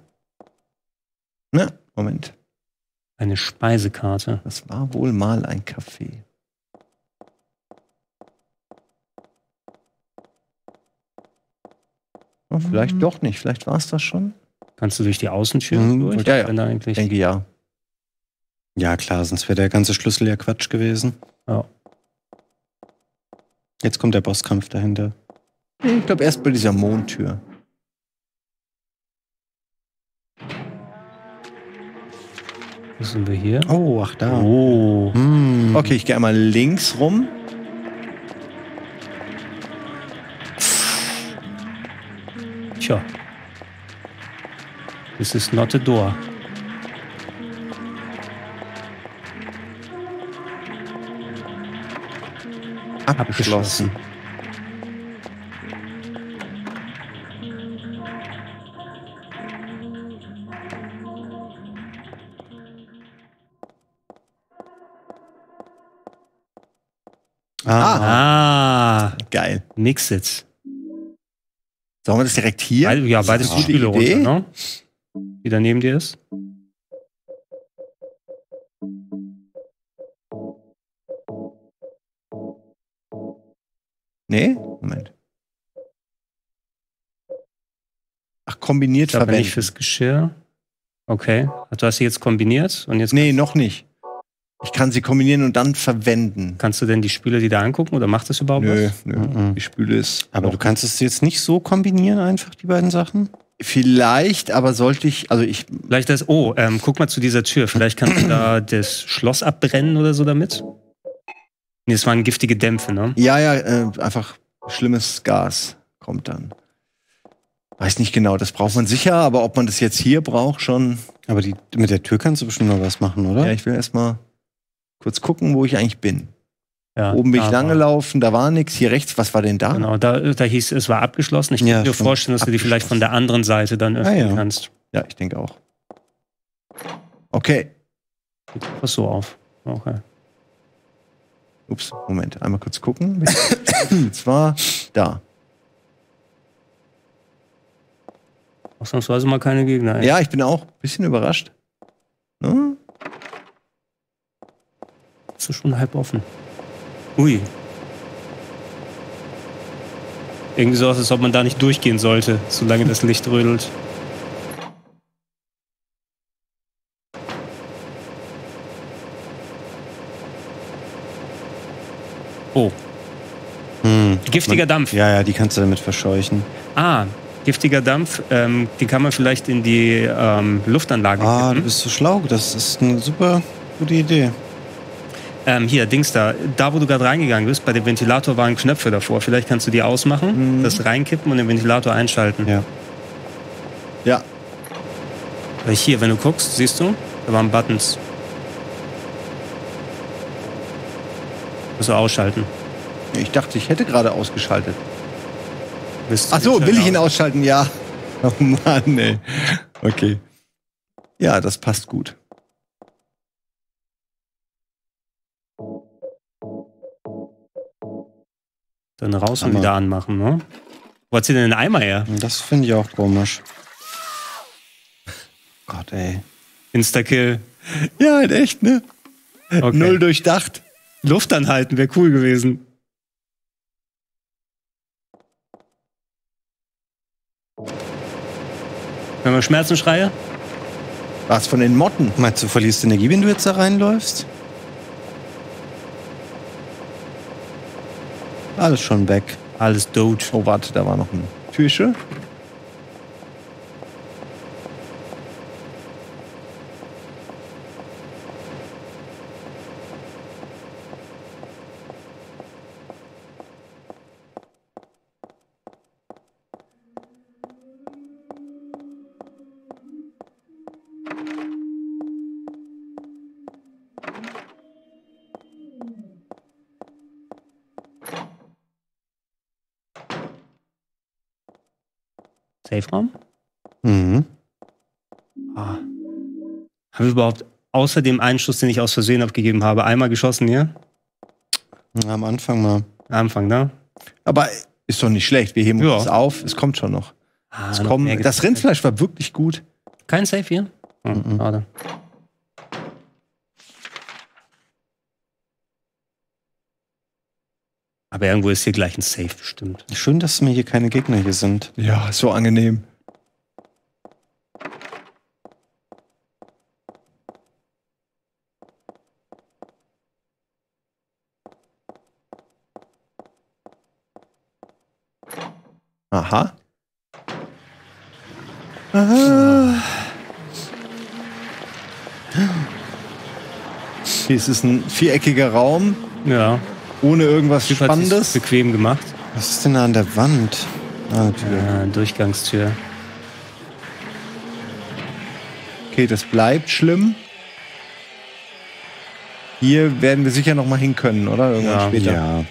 Na, Moment. Eine Speisekarte. Das war wohl mal ein Café. Oh, vielleicht mhm. doch nicht. Vielleicht war es das schon. Kannst du durch die Außentür mhm. durch? Ja, ja. Eigentlich... Ich denke, ja. Ja, klar, sonst wäre der ganze Schlüssel ja Quatsch gewesen. Ja. Jetzt kommt der Bosskampf dahinter. Ich glaube, erst bei dieser Mondtür. Was sind wir hier? Oh, ach da. Oh. Hm. Okay, ich gehe einmal links rum. Tja. This is not a door. Abgeschlossen. Abgeschlossen. Ah. ah. Geil. Nix jetzt. Sollen wir das direkt hier? Weil, ja, beides die Spüle runter, ne? Die da neben dir ist. Nee? Moment. Ach, kombiniert verwenden. Ich glaube nicht fürs Geschirr. Okay. Du hast sie jetzt kombiniert und jetzt... Nee, noch nicht. Ich kann sie kombinieren und dann verwenden. Kannst du denn die Spüle die da angucken oder macht das überhaupt nö, was? Nö, mhm. Die Spüle ist... Aber du kannst es jetzt nicht so kombinieren, einfach die beiden Sachen? Vielleicht, aber sollte ich... Also ich Vielleicht das... Oh, ähm, guck mal zu dieser Tür. Vielleicht kannst du da das Schloss abbrennen oder so damit? Nee, es waren giftige Dämpfe, ne? Ja, ja, äh, einfach schlimmes Gas kommt dann. Weiß nicht genau, das braucht man sicher, aber ob man das jetzt hier braucht, schon... Aber die, mit der Tür kannst du bestimmt noch was machen, oder? Ja, ich will erstmal... kurz gucken, wo ich eigentlich bin. Ja, oben bin ich lang gelaufen, da war nichts. Hier rechts, was war denn da? Genau, da, da hieß es, war abgeschlossen. Ich kann ja, mir vorstellen, dass du die vielleicht von der anderen Seite dann öffnen ah, ja. kannst. Ja, ich denke auch. Okay. Pass so auf. Okay. Ups, Moment. Einmal kurz gucken. Und zwar da. Ausnahmsweise mal keine Gegner. Ey. Ja, ich bin auch ein bisschen überrascht. Ne? Ist schon halb offen. Ui. Irgendwie so, als ob man da nicht durchgehen sollte, solange das Licht rödelt. Oh. Hm. Giftiger man, Dampf. Ja, ja, die kannst du damit verscheuchen. Ah, giftiger Dampf, ähm, den kann man vielleicht in die ähm, Luftanlage kippen. Ah, du bist so schlau. Das ist eine super gute Idee. Ähm, hier, Dings da, da wo du gerade reingegangen bist, bei dem Ventilator waren Knöpfe davor. Vielleicht kannst du die ausmachen, mhm. das reinkippen und den Ventilator einschalten. Ja. Ja. Weil hier, wenn du guckst, siehst du, da waren Buttons. Musst du ausschalten. Ich dachte, ich hätte gerade ausgeschaltet. Ach so, will ich ihn ausschalten? Ja. Oh Mann, ey. Okay. Ja, das passt gut. Dann raus und Hammer. Wieder anmachen, ne? Wo hat sie denn den Eimer her? Das finde ich auch komisch. Gott, ey. Instakill. Ja, in echt, ne? Okay. Null durchdacht. Luft anhalten wäre cool gewesen. Wenn wir Schmerzenschreie? Was von den Motten? Meinst du, verlierst Energie, wenn du jetzt da reinläufst? Alles schon weg. Alles tot. Oh, warte, da war noch ein Türchen. Safe-Raum? Mhm. Ah. Haben wir überhaupt außer dem einen Schuss, den ich aus Versehen abgegeben habe, einmal geschossen hier? Ja, am Anfang mal. Am Anfang, ne? Aber ist doch nicht schlecht. Wir heben ja. uns auf. Es kommt schon noch. Ah, es noch kommen, das Rindfleisch war wirklich gut. Kein Safe hier? Hm, mhm. Schade. Aber irgendwo ist hier gleich ein Safe bestimmt. Schön, dass mir hier keine Gegner hier sind. Ja, ist so angenehm. Aha. Aha. Hier ist es ein viereckiger Raum. Ja. Ohne irgendwas Spannendes. Bequem gemacht. Was ist denn da an der Wand? Ah, Tür. Ja, Durchgangstür. Okay, das bleibt schlimm. Hier werden wir sicher noch mal hin können, oder? Irgendwann ja, später. Ja.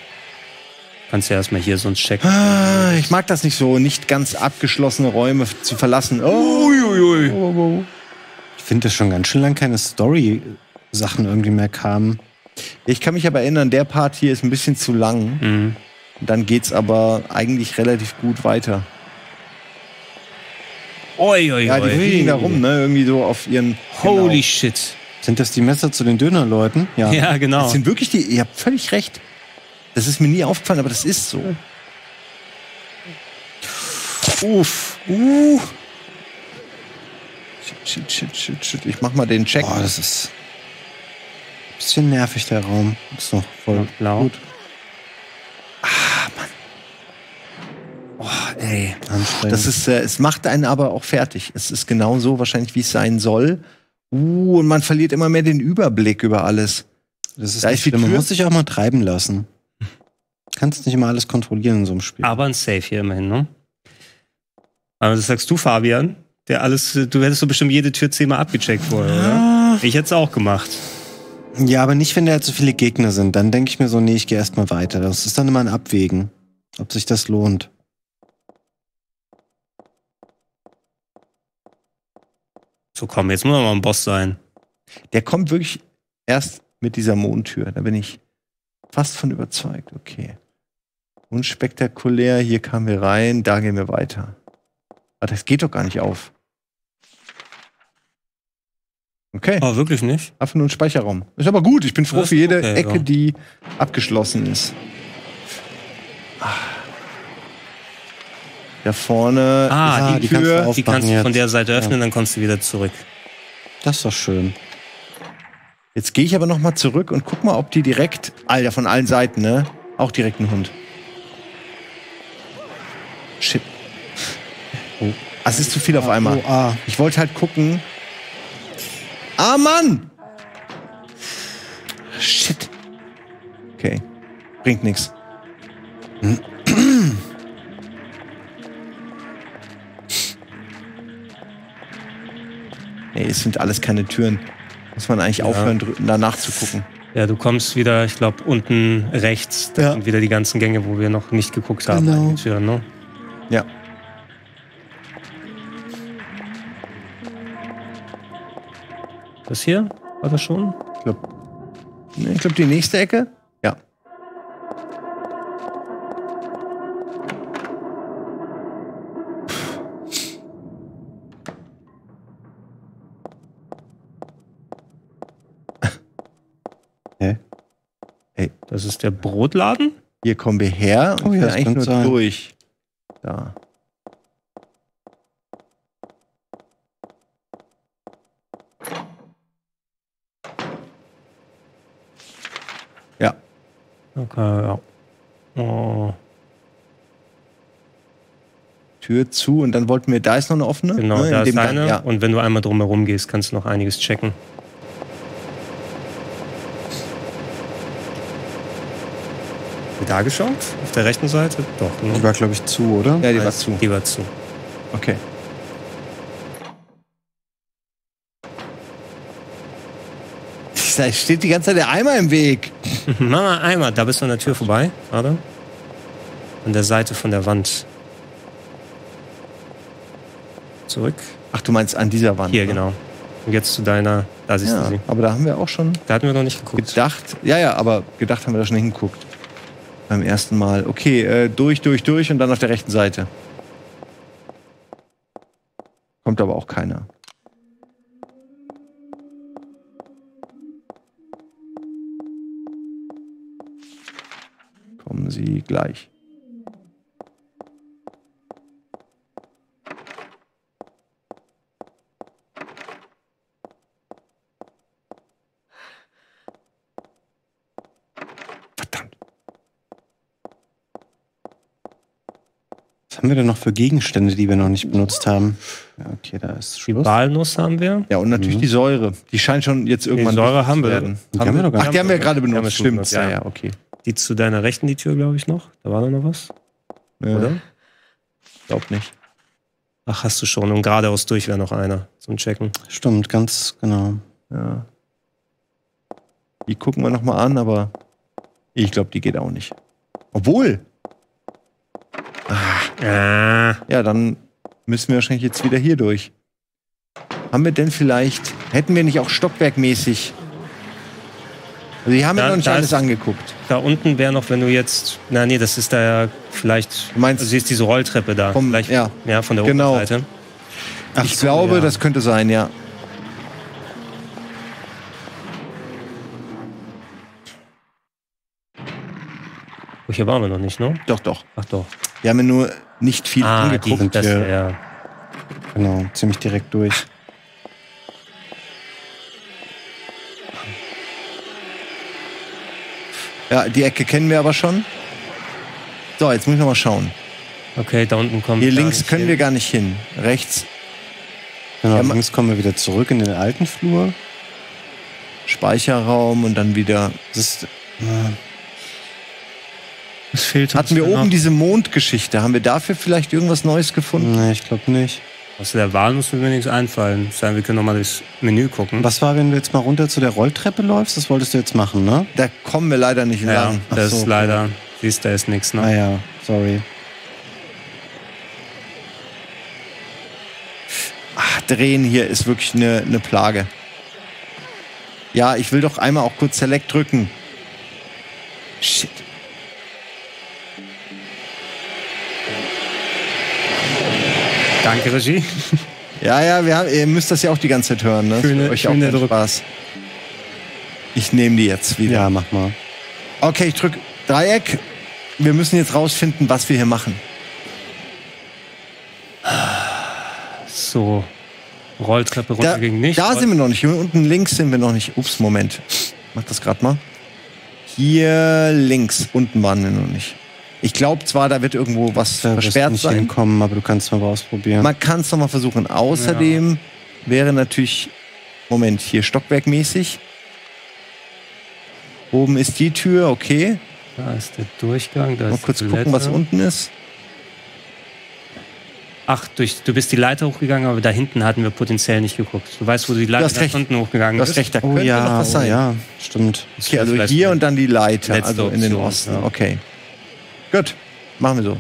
Kannst ja erstmal hier sonst checken. Ah, ich mag das nicht so, nicht ganz abgeschlossene Räume zu verlassen. Oh. Uiuiui. Oh, oh, oh. Ich finde, dass schon ganz schön lang keine Story-Sachen irgendwie mehr kamen. Ich kann mich aber erinnern, der Part hier ist ein bisschen zu lang. Mhm. Dann geht's aber eigentlich relativ gut weiter. Oi, oi, ja, die fliegen da rum, ne? Irgendwie so auf ihren... Holy genau. shit. Sind das die Messer zu den Dönerleuten? Ja, ja genau. Das sind wirklich die... Ihr habt völlig recht. Das ist mir nie aufgefallen, aber das ist so. Uff. Uh. Shit, shit, shit, shit. Ich mach mal den Check. Oh, das ist... Bisschen nervig, der Raum. Ist noch voll blau. Gut. Ah, Mann. Oh, ey. Anstrengend. Das ist, äh, es macht einen aber auch fertig. Es ist genau so wahrscheinlich, wie es sein soll. Uh, und man verliert immer mehr den Überblick über alles. Das ist da ist man muss sich auch mal treiben lassen. Kannst nicht immer alles kontrollieren in so einem Spiel. Aber ein Safe hier immerhin, ne? Aber das sagst du, Fabian. Der alles, du hättest so bestimmt jede Tür zehnmal abgecheckt vorher, oder? Ich hätte es auch gemacht. Ja, aber nicht, wenn da halt so viele Gegner sind. Dann denke ich mir so, nee, ich gehe erstmal weiter. Das ist dann immer ein Abwägen, ob sich das lohnt. So, komm, jetzt muss er mal ein Boss sein. Der kommt wirklich erst mit dieser Mondtür. Da bin ich fast von überzeugt. Okay. Unspektakulär. Hier kamen wir rein. Da gehen wir weiter. Aber das geht doch gar nicht auf. Okay. Oh, wirklich nicht? Einfach nur ein Speicherraum. Ist aber gut. Ich bin froh für jede okay, Ecke, ja. die abgeschlossen ist. Da vorne. Ah, ja, die, die Tür. Kannst du die kannst du von der Seite öffnen, ja. dann kommst du wieder zurück. Das ist doch schön. Jetzt gehe ich aber noch mal zurück und guck mal, ob die direkt... Alter, von allen Seiten, ne? Auch direkt ein Hund. Shit. Oh. Ah, es ist zu viel auf einmal. Oh, ah. Ich wollte halt gucken... Ah, Mann! Shit. Okay. Bringt nichts. Nee, es sind alles keine Türen. Muss man eigentlich ja. aufhören, danach zu gucken. Ja, du kommst wieder, ich glaube, unten rechts. Da ja. sind wieder die ganzen Gänge, wo wir noch nicht geguckt haben. Genau. Die Türen, ne? Ja. Das hier? War das schon? Ich glaube, nee, ich glaube, die nächste Ecke? Ja. Hä? Hey. Das ist der Brotladen? Hier kommen wir her und oh, ja, eigentlich nur sein. durch. Da. Okay, ja. Oh. Tür zu und dann wollten wir, da ist noch eine offene. Genau, ne, da ist eine. Gang, ja. Und wenn du einmal drumherum gehst, kannst du noch einiges checken. Da geschaut? Auf der rechten Seite? Doch. Ne? Die war, glaube ich, zu, oder? Ja, die war zu. Die war zu. Okay. Da steht die ganze Zeit der Eimer im Weg. Mama, Eimer. Da bist du an der Tür vorbei, oder? An der Seite von der Wand. zurück. Ach, du meinst an dieser Wand? Hier, ne? Genau. Und jetzt zu deiner, da siehst ja, du sie. Aber da haben wir auch schon... Da hatten wir noch nicht geguckt. Gedacht, ja, ja, aber gedacht haben wir da schon hingeguckt. Beim ersten Mal. Okay, äh, durch, durch, durch und dann auf der rechten Seite. Kommt aber auch keiner. Kommen Sie gleich. Haben wir denn noch für Gegenstände, die wir noch nicht benutzt haben? Ja, okay, da ist Schluss. Die Walnuss haben wir. Ja, und natürlich mhm. die Säure. Die scheint schon jetzt irgendwann... Die Säure haben wir. Werden. Die haben wir noch gar nicht. Ach, die haben wir ja gerade benutzt. Ja, stimmt. Benutzt, ja, ja, okay. Die zu deiner Rechten, die Tür, glaube ich, noch. Da war da noch was. Ja. Oder? Glaub nicht. Ach, hast du schon. Und geradeaus durch wäre noch einer zum Checken. Stimmt, ganz genau. Ja. Die gucken wir nochmal an, aber ich glaube, die geht auch nicht. Obwohl... Ah. Ja, dann müssen wir wahrscheinlich jetzt wieder hier durch. Haben wir denn vielleicht... Hätten wir nicht auch stockwerkmäßig... Also die haben ja noch nicht alles angeguckt. Da unten wäre noch, wenn du jetzt... Na nee, das ist da ja vielleicht... Du meinst... Du siehst diese Rolltreppe da. Vom, vielleicht, ja. ja, von der genau. Seite. Ach, ich so, glaube, ja. das könnte sein, ja. Oh, hier waren wir noch nicht, ne? Doch, doch. Ach doch. Wir haben ja nur nicht viel ah, angeguckt. Das, ja. Genau, ziemlich direkt durch. Ja, die Ecke kennen wir aber schon. So, jetzt muss ich noch mal schauen. Okay, da unten kommen wir. Hier links können hin. wir gar nicht hin. Rechts. Genau, ja, links kommen wir wieder zurück in den alten Flur. Speicherraum und dann wieder. Das ist. Äh, Hatten wir oben diese Mondgeschichte? Haben wir dafür vielleicht irgendwas Neues gefunden? Nee, ich glaube nicht. Aus der Walnuss will mir nichts einfallen. Wir können noch mal durchs Menü gucken. Was war, wenn du jetzt mal runter zu der Rolltreppe läufst? Das wolltest du jetzt machen, ne? Da kommen wir leider nicht lang. Ja, das so, ist leider... Okay. Siehst, da ist nichts, ne? Ah ja, sorry. Ach, Drehen hier ist wirklich eine, eine Plage. Ja, ich will doch einmal auch kurz Select drücken. Shit. Danke, Regie. Ja, ja, wir haben, ihr müsst das ja auch die ganze Zeit hören, ne? Schöne, euch auch Druck. Spaß. Ich nehme die jetzt wieder. Ja, mach mal. Okay, ich drücke Dreieck. Wir müssen jetzt rausfinden, was wir hier machen. So. Rolltreppe runter da, ging nicht. Da sind wir noch nicht. Hier unten links sind wir noch nicht. Ups, Moment. Mach das gerade mal. Hier links. Unten waren wir noch nicht. Ich glaube zwar, da wird irgendwo was da versperrt nicht sein. Hinkommen, aber du kannst es mal ausprobieren. Man kann es nochmal versuchen. Außerdem ja. wäre natürlich... Moment, hier stockwerkmäßig. Oben ist die Tür, okay. Da ist der Durchgang. Da mal ist kurz gucken, Leiter. was unten ist. Ach, durch, du bist die Leiter hochgegangen, aber da hinten hatten wir potenziell nicht geguckt. Du weißt, wo die Leiter nach unten hochgegangen ist. Du hast recht, da könnte oh, ja, noch was sein. Oh, ja, stimmt. Okay, also hier und dann die Leiter, Letzte also Option, in den Osten. Ja. Okay. Gut, machen wir so.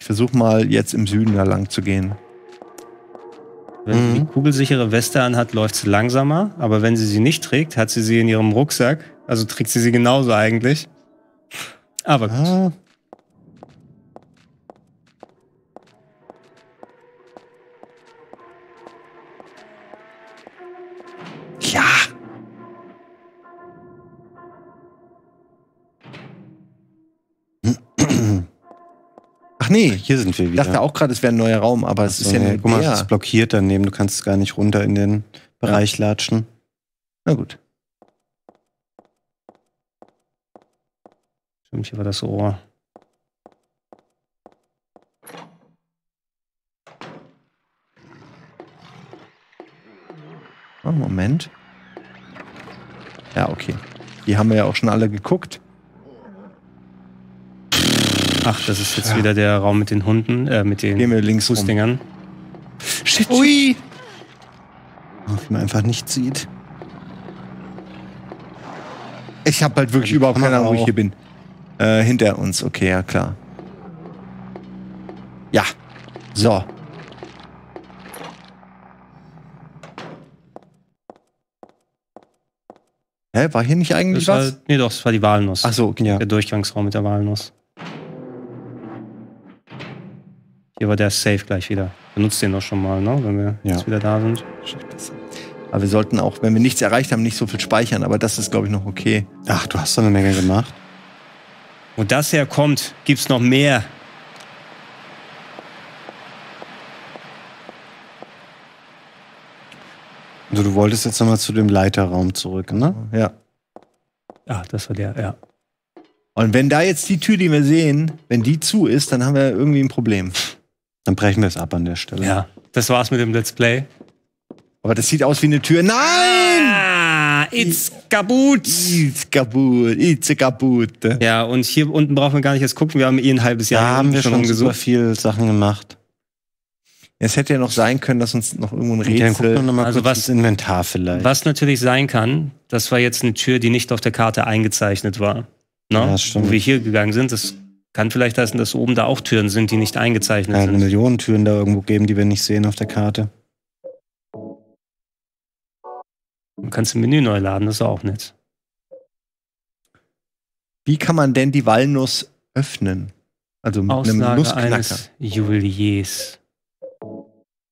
Ich versuche mal jetzt im Süden da lang zu gehen. Wenn mhm. sie die kugelsichere Weste anhat, läuft sie langsamer. Aber wenn sie sie nicht trägt, hat sie sie in ihrem Rucksack. Also trägt sie sie genauso eigentlich. Aber gut. Ah. Ja. Ach nee, hier sind wir wieder. Ich dachte auch gerade, es wäre ein neuer Raum, aber es ist ja nicht. Guck mal, es ist blockiert daneben. Du kannst es gar nicht runter in den Bereich latschen. Na gut. Stimmt, hier war das Ohr. Oh, Moment. Ja, okay. Die haben wir ja auch schon alle geguckt. Ach, das ist jetzt ja. wieder der Raum mit den Hunden, äh, mit den Gehen wir links Fußdingern. Rum. Shit! Ui! Oh, wie man einfach nichts sieht. Ich habe halt wirklich überhaupt keine Ahnung, wo ich hier bin. Äh, hinter uns. Okay, ja klar. Ja. So. Hä, war hier nicht eigentlich das was? War, nee, doch, es war die Walnuss. Ach so, ja. Der Durchgangsraum mit der Walnuss. Hier war der Safe gleich wieder. Benutzt den doch schon mal, ne? Wenn wir ja. jetzt wieder da sind. Aber wir sollten auch, wenn wir nichts erreicht haben, nicht so viel speichern. Aber das ist, glaube ich, noch okay. Ach, du hast doch eine Menge gemacht. Wo das herkommt, gibt's noch mehr. Also du wolltest jetzt nochmal zu dem Leiterraum zurück, ne? Ja. Ah, das war der, ja. Und wenn da jetzt die Tür, die wir sehen, wenn die zu ist, dann haben wir irgendwie ein Problem. Dann brechen wir es ab an der Stelle. Ja, das war's mit dem Let's Play. Aber das sieht aus wie eine Tür. Nein! Ah, it's kaputt. It's kaputt. It's kaputt. Ja, und hier unten brauchen wir gar nicht erst gucken. Wir haben eh ein halbes Jahr. Da haben wir schon super viel Sachen gemacht. Es hätte ja noch sein können, dass uns noch irgendwo ein Rätsel... Dann noch mal also kurz was, ins Inventar vielleicht. Was natürlich sein kann, das war jetzt eine Tür, die nicht auf der Karte eingezeichnet war. Ne? Ja, das stimmt. Wo wir hier gegangen sind, das kann vielleicht heißen, dass oben da auch Türen sind, die nicht eingezeichnet ja, sind. Es kann Millionen Türen da irgendwo geben, die wir nicht sehen auf der Karte. Man kann das Menü neu laden, das ist auch nett. Wie kann man denn die Walnuss öffnen? Also mit Auslage einem Nussknacker. Eines Juweliers.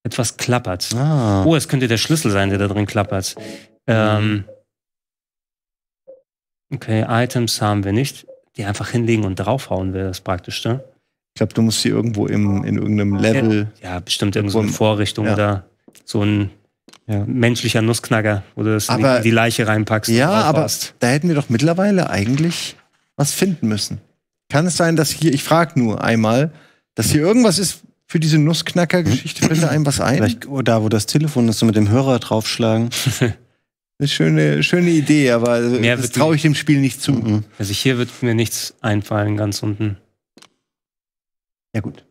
Etwas klappert. Ah. Oh, es könnte der Schlüssel sein, der da drin klappert. Ähm, okay, Items haben wir nicht. Die einfach hinlegen und draufhauen wäre das Praktischste. Ich glaube, du musst hier irgendwo im, in irgendeinem Level... Ja, bestimmt irgendwo in irgendeine Vorrichtung ja. da. So ein ja. menschlicher Nussknacker, wo du das aber, in die Leiche reinpackst. Ja, aber da hätten wir doch mittlerweile eigentlich was finden müssen. Kann es sein, dass hier... Ich frage nur einmal, dass hier irgendwas ist... Für diese Nussknacker-Geschichte fällt da einem was ein. Vielleicht, oh, da, wo das Telefon ist, so mit dem Hörer draufschlagen. Eine schöne, schöne Idee, aber also, das traue ich dem Spiel nicht zu. Also hier wird mir nichts einfallen, ganz unten. Ja gut.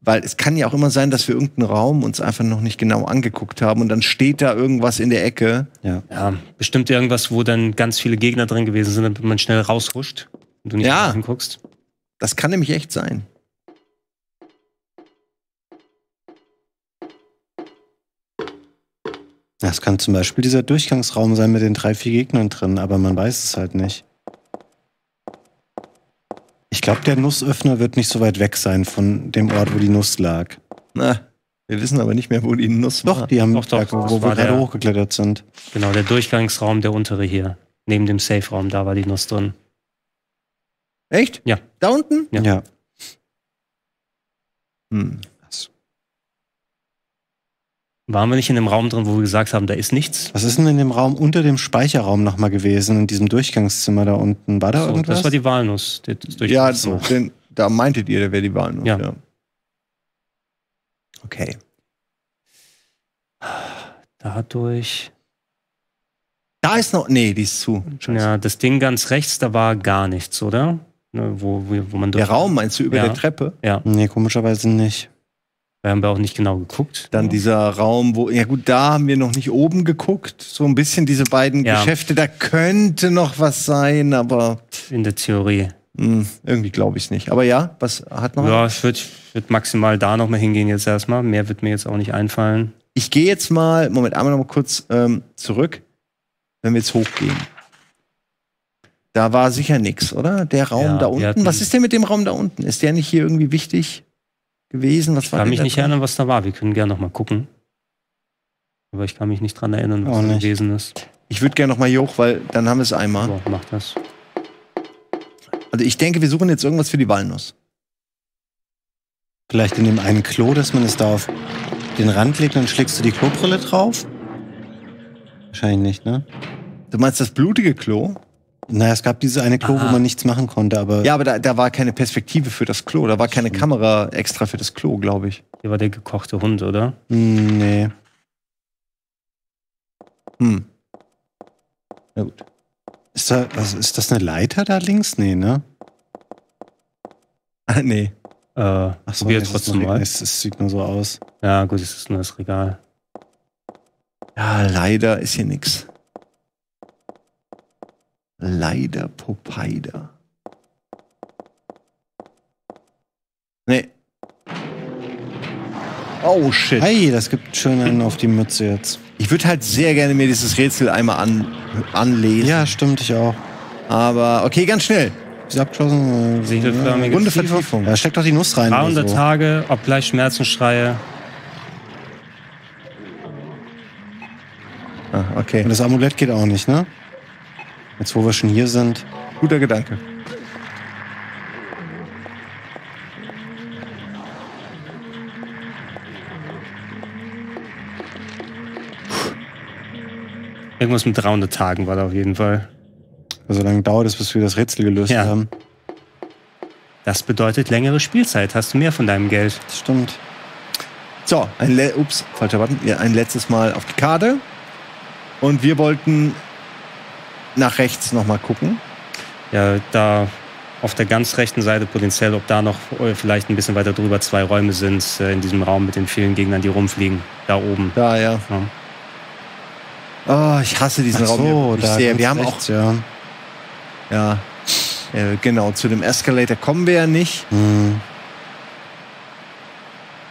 Weil es kann ja auch immer sein, dass wir irgendeinen Raum uns einfach noch nicht genau angeguckt haben und dann steht da irgendwas in der Ecke. Ja, ja bestimmt irgendwas, wo dann ganz viele Gegner drin gewesen sind, damit man schnell raushuscht und du nicht ja. hinguckst. Das kann nämlich echt sein. Das kann zum Beispiel dieser Durchgangsraum sein mit den drei, vier Gegnern drin, aber man weiß es halt nicht. Ich glaube, der Nussöffner wird nicht so weit weg sein von dem Ort, wo die Nuss lag. Na, wir wissen aber nicht mehr, wo die Nuss doch, war. Doch, die haben doch, doch, da, wo wir gerade hochgeklettert sind. Genau, der Durchgangsraum, der untere hier. Neben dem Safe-Raum, da war die Nuss drin. Echt? Ja. Da unten? Ja. ja. Hm. Waren wir nicht in dem Raum drin, wo wir gesagt haben, da ist nichts? Was ist denn in dem Raum unter dem Speicherraum nochmal gewesen, in diesem Durchgangszimmer da unten? War da so, irgendwas? Das war die Walnuss. Das ja, so. den, da meintet ihr, da wäre die Walnuss. Ja. ja. Okay. Dadurch... Da ist noch... Nee, die ist zu. Scheiße. Ja, das Ding ganz rechts, da war gar nichts, oder? Ne, wo, wo man der Raum, meinst du, über ja. der Treppe? Ja. Nee, komischerweise nicht. Da haben wir auch nicht genau geguckt. Dann ja. dieser Raum, wo, ja gut, da haben wir noch nicht oben geguckt. So ein bisschen diese beiden ja. Geschäfte, da könnte noch was sein, aber... In der Theorie. Mh, irgendwie glaube ich es nicht. Aber ja, was hat noch? Ja, ich würde würd maximal da noch mal hingehen jetzt erstmal. Mehr wird mir jetzt auch nicht einfallen. Ich gehe jetzt mal, Moment, einmal noch mal kurz ähm, zurück. Wenn wir jetzt hochgehen. Da war sicher nichts, oder? Der Raum ja, da unten. Was ist denn mit dem Raum da unten? Ist der nicht hier irgendwie wichtig? Gewesen. Was ich war kann mich nicht drin? erinnern, was da war. Wir können gerne noch mal gucken. Aber ich kann mich nicht dran erinnern, was da gewesen ist. Ich würde gerne noch mal hier hoch, weil dann haben wir es einmal. So, mach das. Also ich denke, wir suchen jetzt irgendwas für die Walnuss. Vielleicht in dem einen Klo, dass man es da auf den Rand legt, dann schlägst du die Klobrille drauf? Wahrscheinlich nicht, ne? Du meinst das blutige Klo? Naja, es gab diese eine Klo, Aha. wo man nichts machen konnte, aber... Ja, aber da, da war keine Perspektive für das Klo. Da war keine Stimmt. Kamera extra für das Klo, glaube ich. Hier war der gekochte Hund, oder? Mm, nee. Hm. Na gut. Ist, da, also ist das eine Leiter da links? Nee, ne? Ah, nee. Äh, Ach so, probier trotzdem mal. Es, es sieht nur so aus. Ja, gut, es ist nur das Regal. Ja, leider ist hier nichts. Leider Popeider. Nee. Oh, shit. Hey, das gibt schön einen auf die Mütze jetzt. Ich würde halt sehr gerne mir dieses Rätsel einmal an, anlesen. Ja, stimmt, ich auch. Aber, okay, ganz schnell. Diese abgeschlossene äh, Runde Vertiefung. Da ja, steckt doch die Nuss rein. dreihundert so. Tage, obgleich Schmerzenschreie. Ah, okay. Und das Amulett geht auch nicht, ne? Jetzt, wo wir schon hier sind. Guter Gedanke. Irgendwas mit dreihundert Tagen war da auf jeden Fall. Also lange dauert es, bis wir das Rätsel gelöst ja. haben. Das bedeutet längere Spielzeit. Hast du mehr von deinem Geld? Das stimmt. So, ein, Le Ups, falscher Button. Ja, ein letztes Mal auf die Karte. Und wir wollten nach rechts nochmal gucken. Ja, da auf der ganz rechten Seite potenziell, ob da noch vielleicht ein bisschen weiter drüber zwei Räume sind in diesem Raum mit den vielen Gegnern, die rumfliegen. Da oben. Da, ja. ja. Oh, ich hasse diesen Ach so, Raum. Hier da sehr. Wir haben recht, auch. Ja, ja. Äh, genau. Zu dem Escalator kommen wir ja nicht. Hm.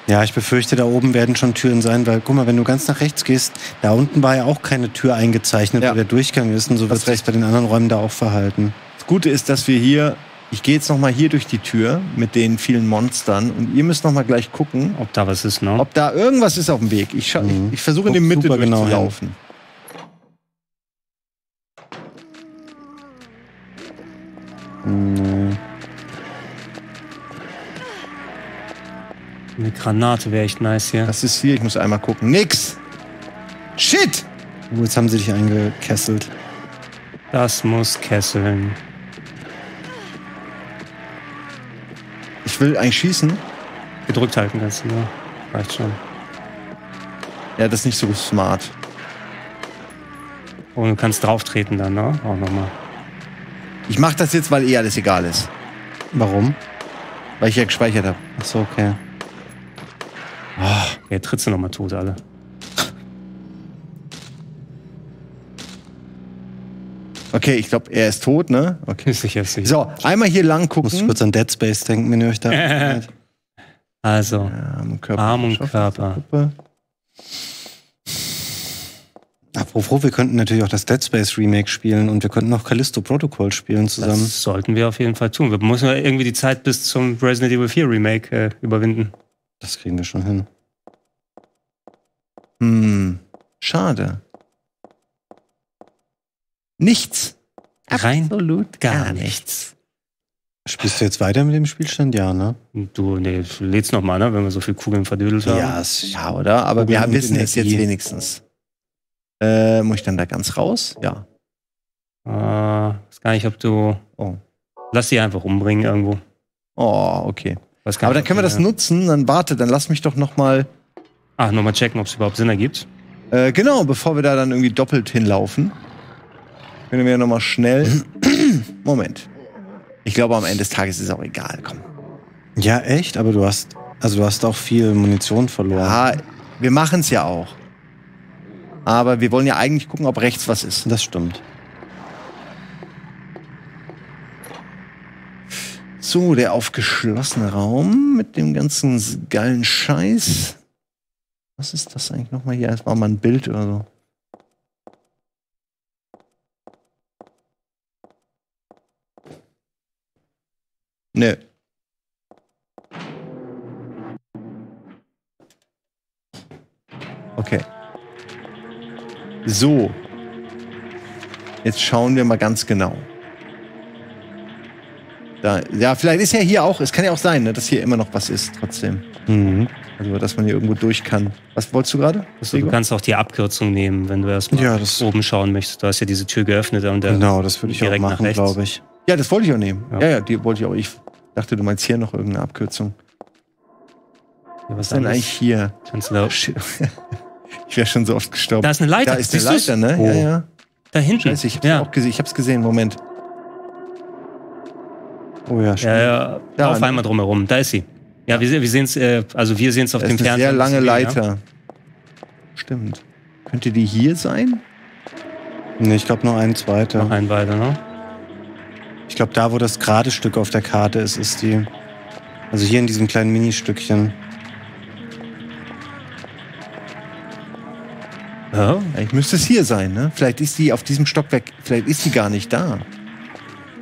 Ja, ich befürchte, da oben werden schon Türen sein, weil, guck mal, wenn du ganz nach rechts gehst, da unten war ja auch keine Tür eingezeichnet, ja. wo der Durchgang ist, und so wird es recht bei den anderen Räumen da auch verhalten. Das Gute ist, dass wir hier. Ich gehe jetzt nochmal hier durch die Tür mit den vielen Monstern und ihr müsst nochmal gleich gucken, ob da was ist, ne? Ob da irgendwas ist auf dem Weg. Ich, mhm. ich, ich versuche in die Mitte durchzulaufen. Genau eine Granate wäre echt nice hier. Das ist hier, ich muss einmal gucken. Nix! Shit! Oh, jetzt haben sie dich eingekesselt. Das muss kesseln. Ich will eigentlich schießen. Gedrückt halten kannst du, ne? Reicht schon. Ja, das ist nicht so smart. Und du kannst drauf treten dann, ne? Auch nochmal. Ich mach das jetzt, weil eh alles egal ist. Warum? Weil ich ja gespeichert habe. Achso, okay. Oh, ja, trittst du nochmal tot, alle. Okay, ich glaube, er ist tot, ne? Okay. Ist sicher, ist sicher. So, einmal hier lang gucken. Muss ich kurz an Dead Space denken, wenn ihr euch da... Also, ja, Arm und Körper. Arm und Körper. Apropos, wir könnten natürlich auch das Dead Space Remake spielen und wir könnten auch Callisto Protocol spielen zusammen. Das sollten wir auf jeden Fall tun. Wir müssen irgendwie die Zeit bis zum Resident Evil vier Remake äh, überwinden. Das kriegen wir schon hin. Hm, schade. Nichts. Absolut gar nichts. Spielst du jetzt weiter mit dem Spielstand? Ja, ne? Du, nee, lädst nochmal, ne? Wenn wir so viel Kugeln verdödelt haben. Ja, ja, oder? Aber Kugeln wir wissen es jetzt wenigstens. Äh, muss ich dann da ganz raus? Ja. Äh, weiß gar nicht, ob du... Oh. Lass sie einfach umbringen irgendwo. Oh, okay. Nicht, aber dann können wir das nutzen, dann warte, dann lass mich doch nochmal... Ach, nochmal checken, ob es überhaupt Sinn ergibt. Äh, genau, bevor wir da dann irgendwie doppelt hinlaufen. Können wir ja nochmal schnell... Moment. Ich glaube, am Ende des Tages ist es auch egal, komm. Ja, echt? Aber du hast... Also du hast auch viel Munition verloren. Ja, wir machen es ja auch. Aber wir wollen ja eigentlich gucken, ob rechts was ist. Das stimmt. So, der aufgeschlossene Raum mit dem ganzen geilen Scheiß. Was ist das eigentlich nochmal hier? Das war mal ein Bild oder so. Nö. Okay. So, jetzt schauen wir mal ganz genau. Da, ja, vielleicht ist ja hier auch, es kann ja auch sein, ne, dass hier immer noch was ist trotzdem. Mhm. Also, dass man hier irgendwo durch kann. Was wolltest du gerade? Also, du kannst auch die Abkürzung nehmen, wenn du erstmal ja, oben schauen möchtest. Du hast ja diese Tür geöffnet. Und der genau, das würde ich auch machen, glaube ich. Ja, das wollte ich auch nehmen. Ja, ja, ja, die wollte ich auch. Ich dachte, du meinst hier noch irgendeine Abkürzung. Ja, was ist denn eigentlich hier? Kanzler. Ich wäre schon so oft gestorben. Da ist eine Leiter. Da ist eine Leiter, ne? Oh. Ja, ja. Da hinten. Scheiße, ich hab's ja. auch gesehen. Ich hab's gesehen. Moment. Oh ja, stimmt. Ja, ja. Auf einmal drumherum. Da ist sie. Ja, wir, wir sehen es. Äh, also wir sehen es auf dem Fernsehen. Sehr lange Leiter. Ja. Stimmt. Könnte die hier sein? Ne, ich glaube nur ein zweiter. Noch ein weiter, ne? Ich glaube, da, wo das gerade Stück auf der Karte ist, ist die. Also hier in diesem kleinen Ministückchen. Ja, eigentlich müsste es hier sein, ne? Vielleicht ist die auf diesem Stockwerk, vielleicht ist die gar nicht da.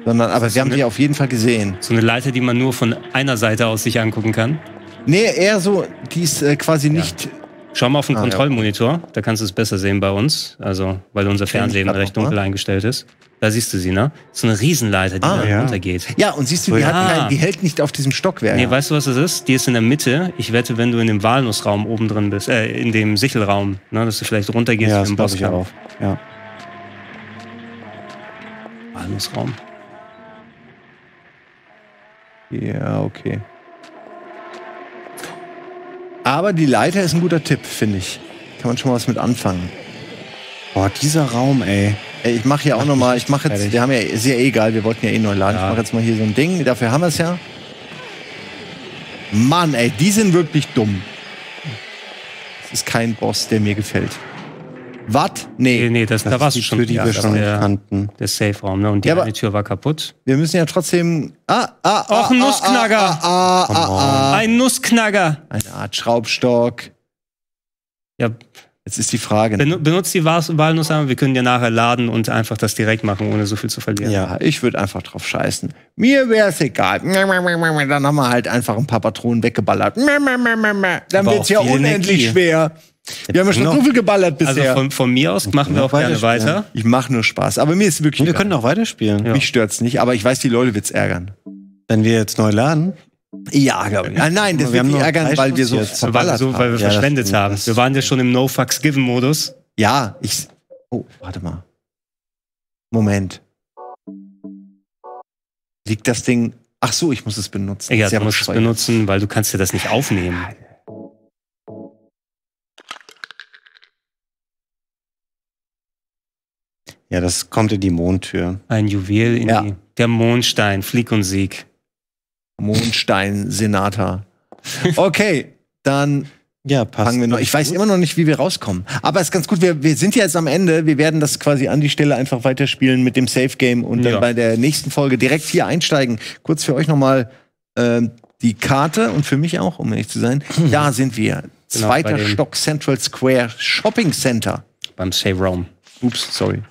Sondern, aber wir haben die auf jeden Fall gesehen. So eine Leiter, die man nur von einer Seite aus sich angucken kann? Nee, eher so, die ist äh, quasi ja. nicht... Schau mal auf den ah, Kontrollmonitor, ja. Da kannst du es besser sehen bei uns. Also, weil unser Fernsehen recht dunkel eingestellt ist. Da siehst du sie, ne? So eine Riesenleiter, die ah, da ja. runtergeht. Ja, und siehst du, die, ja. hat keinen, die hält nicht auf diesem Stockwerk. Nee, ja. weißt du, was das ist? Die ist in der Mitte. Ich wette, wenn du in dem Walnussraum oben drin bist, äh, in dem Sichelraum, ne, dass du vielleicht runtergehst ja, mit dem Boss auf. Ja. Walnussraum. Ja, okay. Aber die Leiter ist ein guter Tipp, finde ich. Kann man schon mal was mit anfangen. Boah, dieser Raum, ey. ey ich mache hier auch nochmal, ich mache jetzt, wir haben ja, ist ja egal, wir wollten ja eh neu laden. Ja. Ich mache jetzt mal hier so ein Ding, dafür haben wir es ja. Mann, ey, die sind wirklich dumm. Das ist kein Boss, der mir gefällt. Was? Nee. nee, nee, das, das da warst du schon. Die wir schon der, kannten. Der Safe-Raum, ne? Und die ja, eine Tür war kaputt. Wir müssen ja trotzdem. Ah, ah, ah. Auch ein ah, Nussknacker. Ah, ah, ah, ah, ah. Ein Nussknacker. Eine Art Schraubstock. Ja. Jetzt ist die Frage. Ne? Benutzt die Walnuss, wir können ja nachher laden und einfach das direkt machen, ohne so viel zu verlieren. Ja, ich würde einfach drauf scheißen. Mir wär's egal. Dann haben wir halt einfach ein paar Patronen weggeballert. Dann wird's ja unendlich schwer. Wir haben ja schon so viel geballert bisher. Also von, von mir aus machen wir auch gerne weiter. Ich mache nur Spaß. Aber mir ist wirklich. Wir können auch weiterspielen. Ja. Mich stört's nicht, aber ich weiß, die Leute wird's ärgern. Wenn wir jetzt neu laden. Ja, glaube ich. Nein, nein, das wir wird mich ärgern, weil wir so, weil, so weil wir ja, verschwendet das, haben. Wir waren ja schon im No-Fucks-Given-Modus. Ja, ich. Oh, warte mal. Moment. Liegt das Ding. Ach so, ich muss es benutzen. Ja, du musst es benutzen, weil du kannst ja das nicht aufnehmen. Ja, das kommt in die Mondtür. Ein Juwel in ja. die. Der Mondstein, Flieg und Sieg. Mondstein Senata. Okay, dann ja, passt. Fangen wir noch. Ich weiß immer noch nicht, wie wir rauskommen. Aber es ist ganz gut, wir, wir sind ja jetzt am Ende. Wir werden das quasi an die Stelle einfach weiterspielen mit dem Safe-Game und dann ja. bei der nächsten Folge direkt hier einsteigen. Kurz für euch nochmal äh, die Karte und für mich auch, um ehrlich zu sein. Hm. Da sind wir. Genau, Zweiter Stock Central Square Shopping Center. Beim Safe Room. Ups, sorry.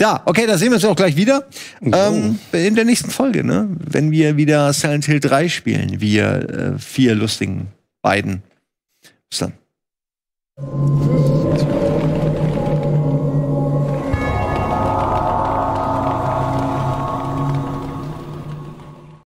Ja, okay, da sehen wir uns auch gleich wieder. Oh. Ähm, in der nächsten Folge, ne? Wenn wir wieder Silent Hill drei spielen, wir äh, vier lustigen beiden. Bis dann.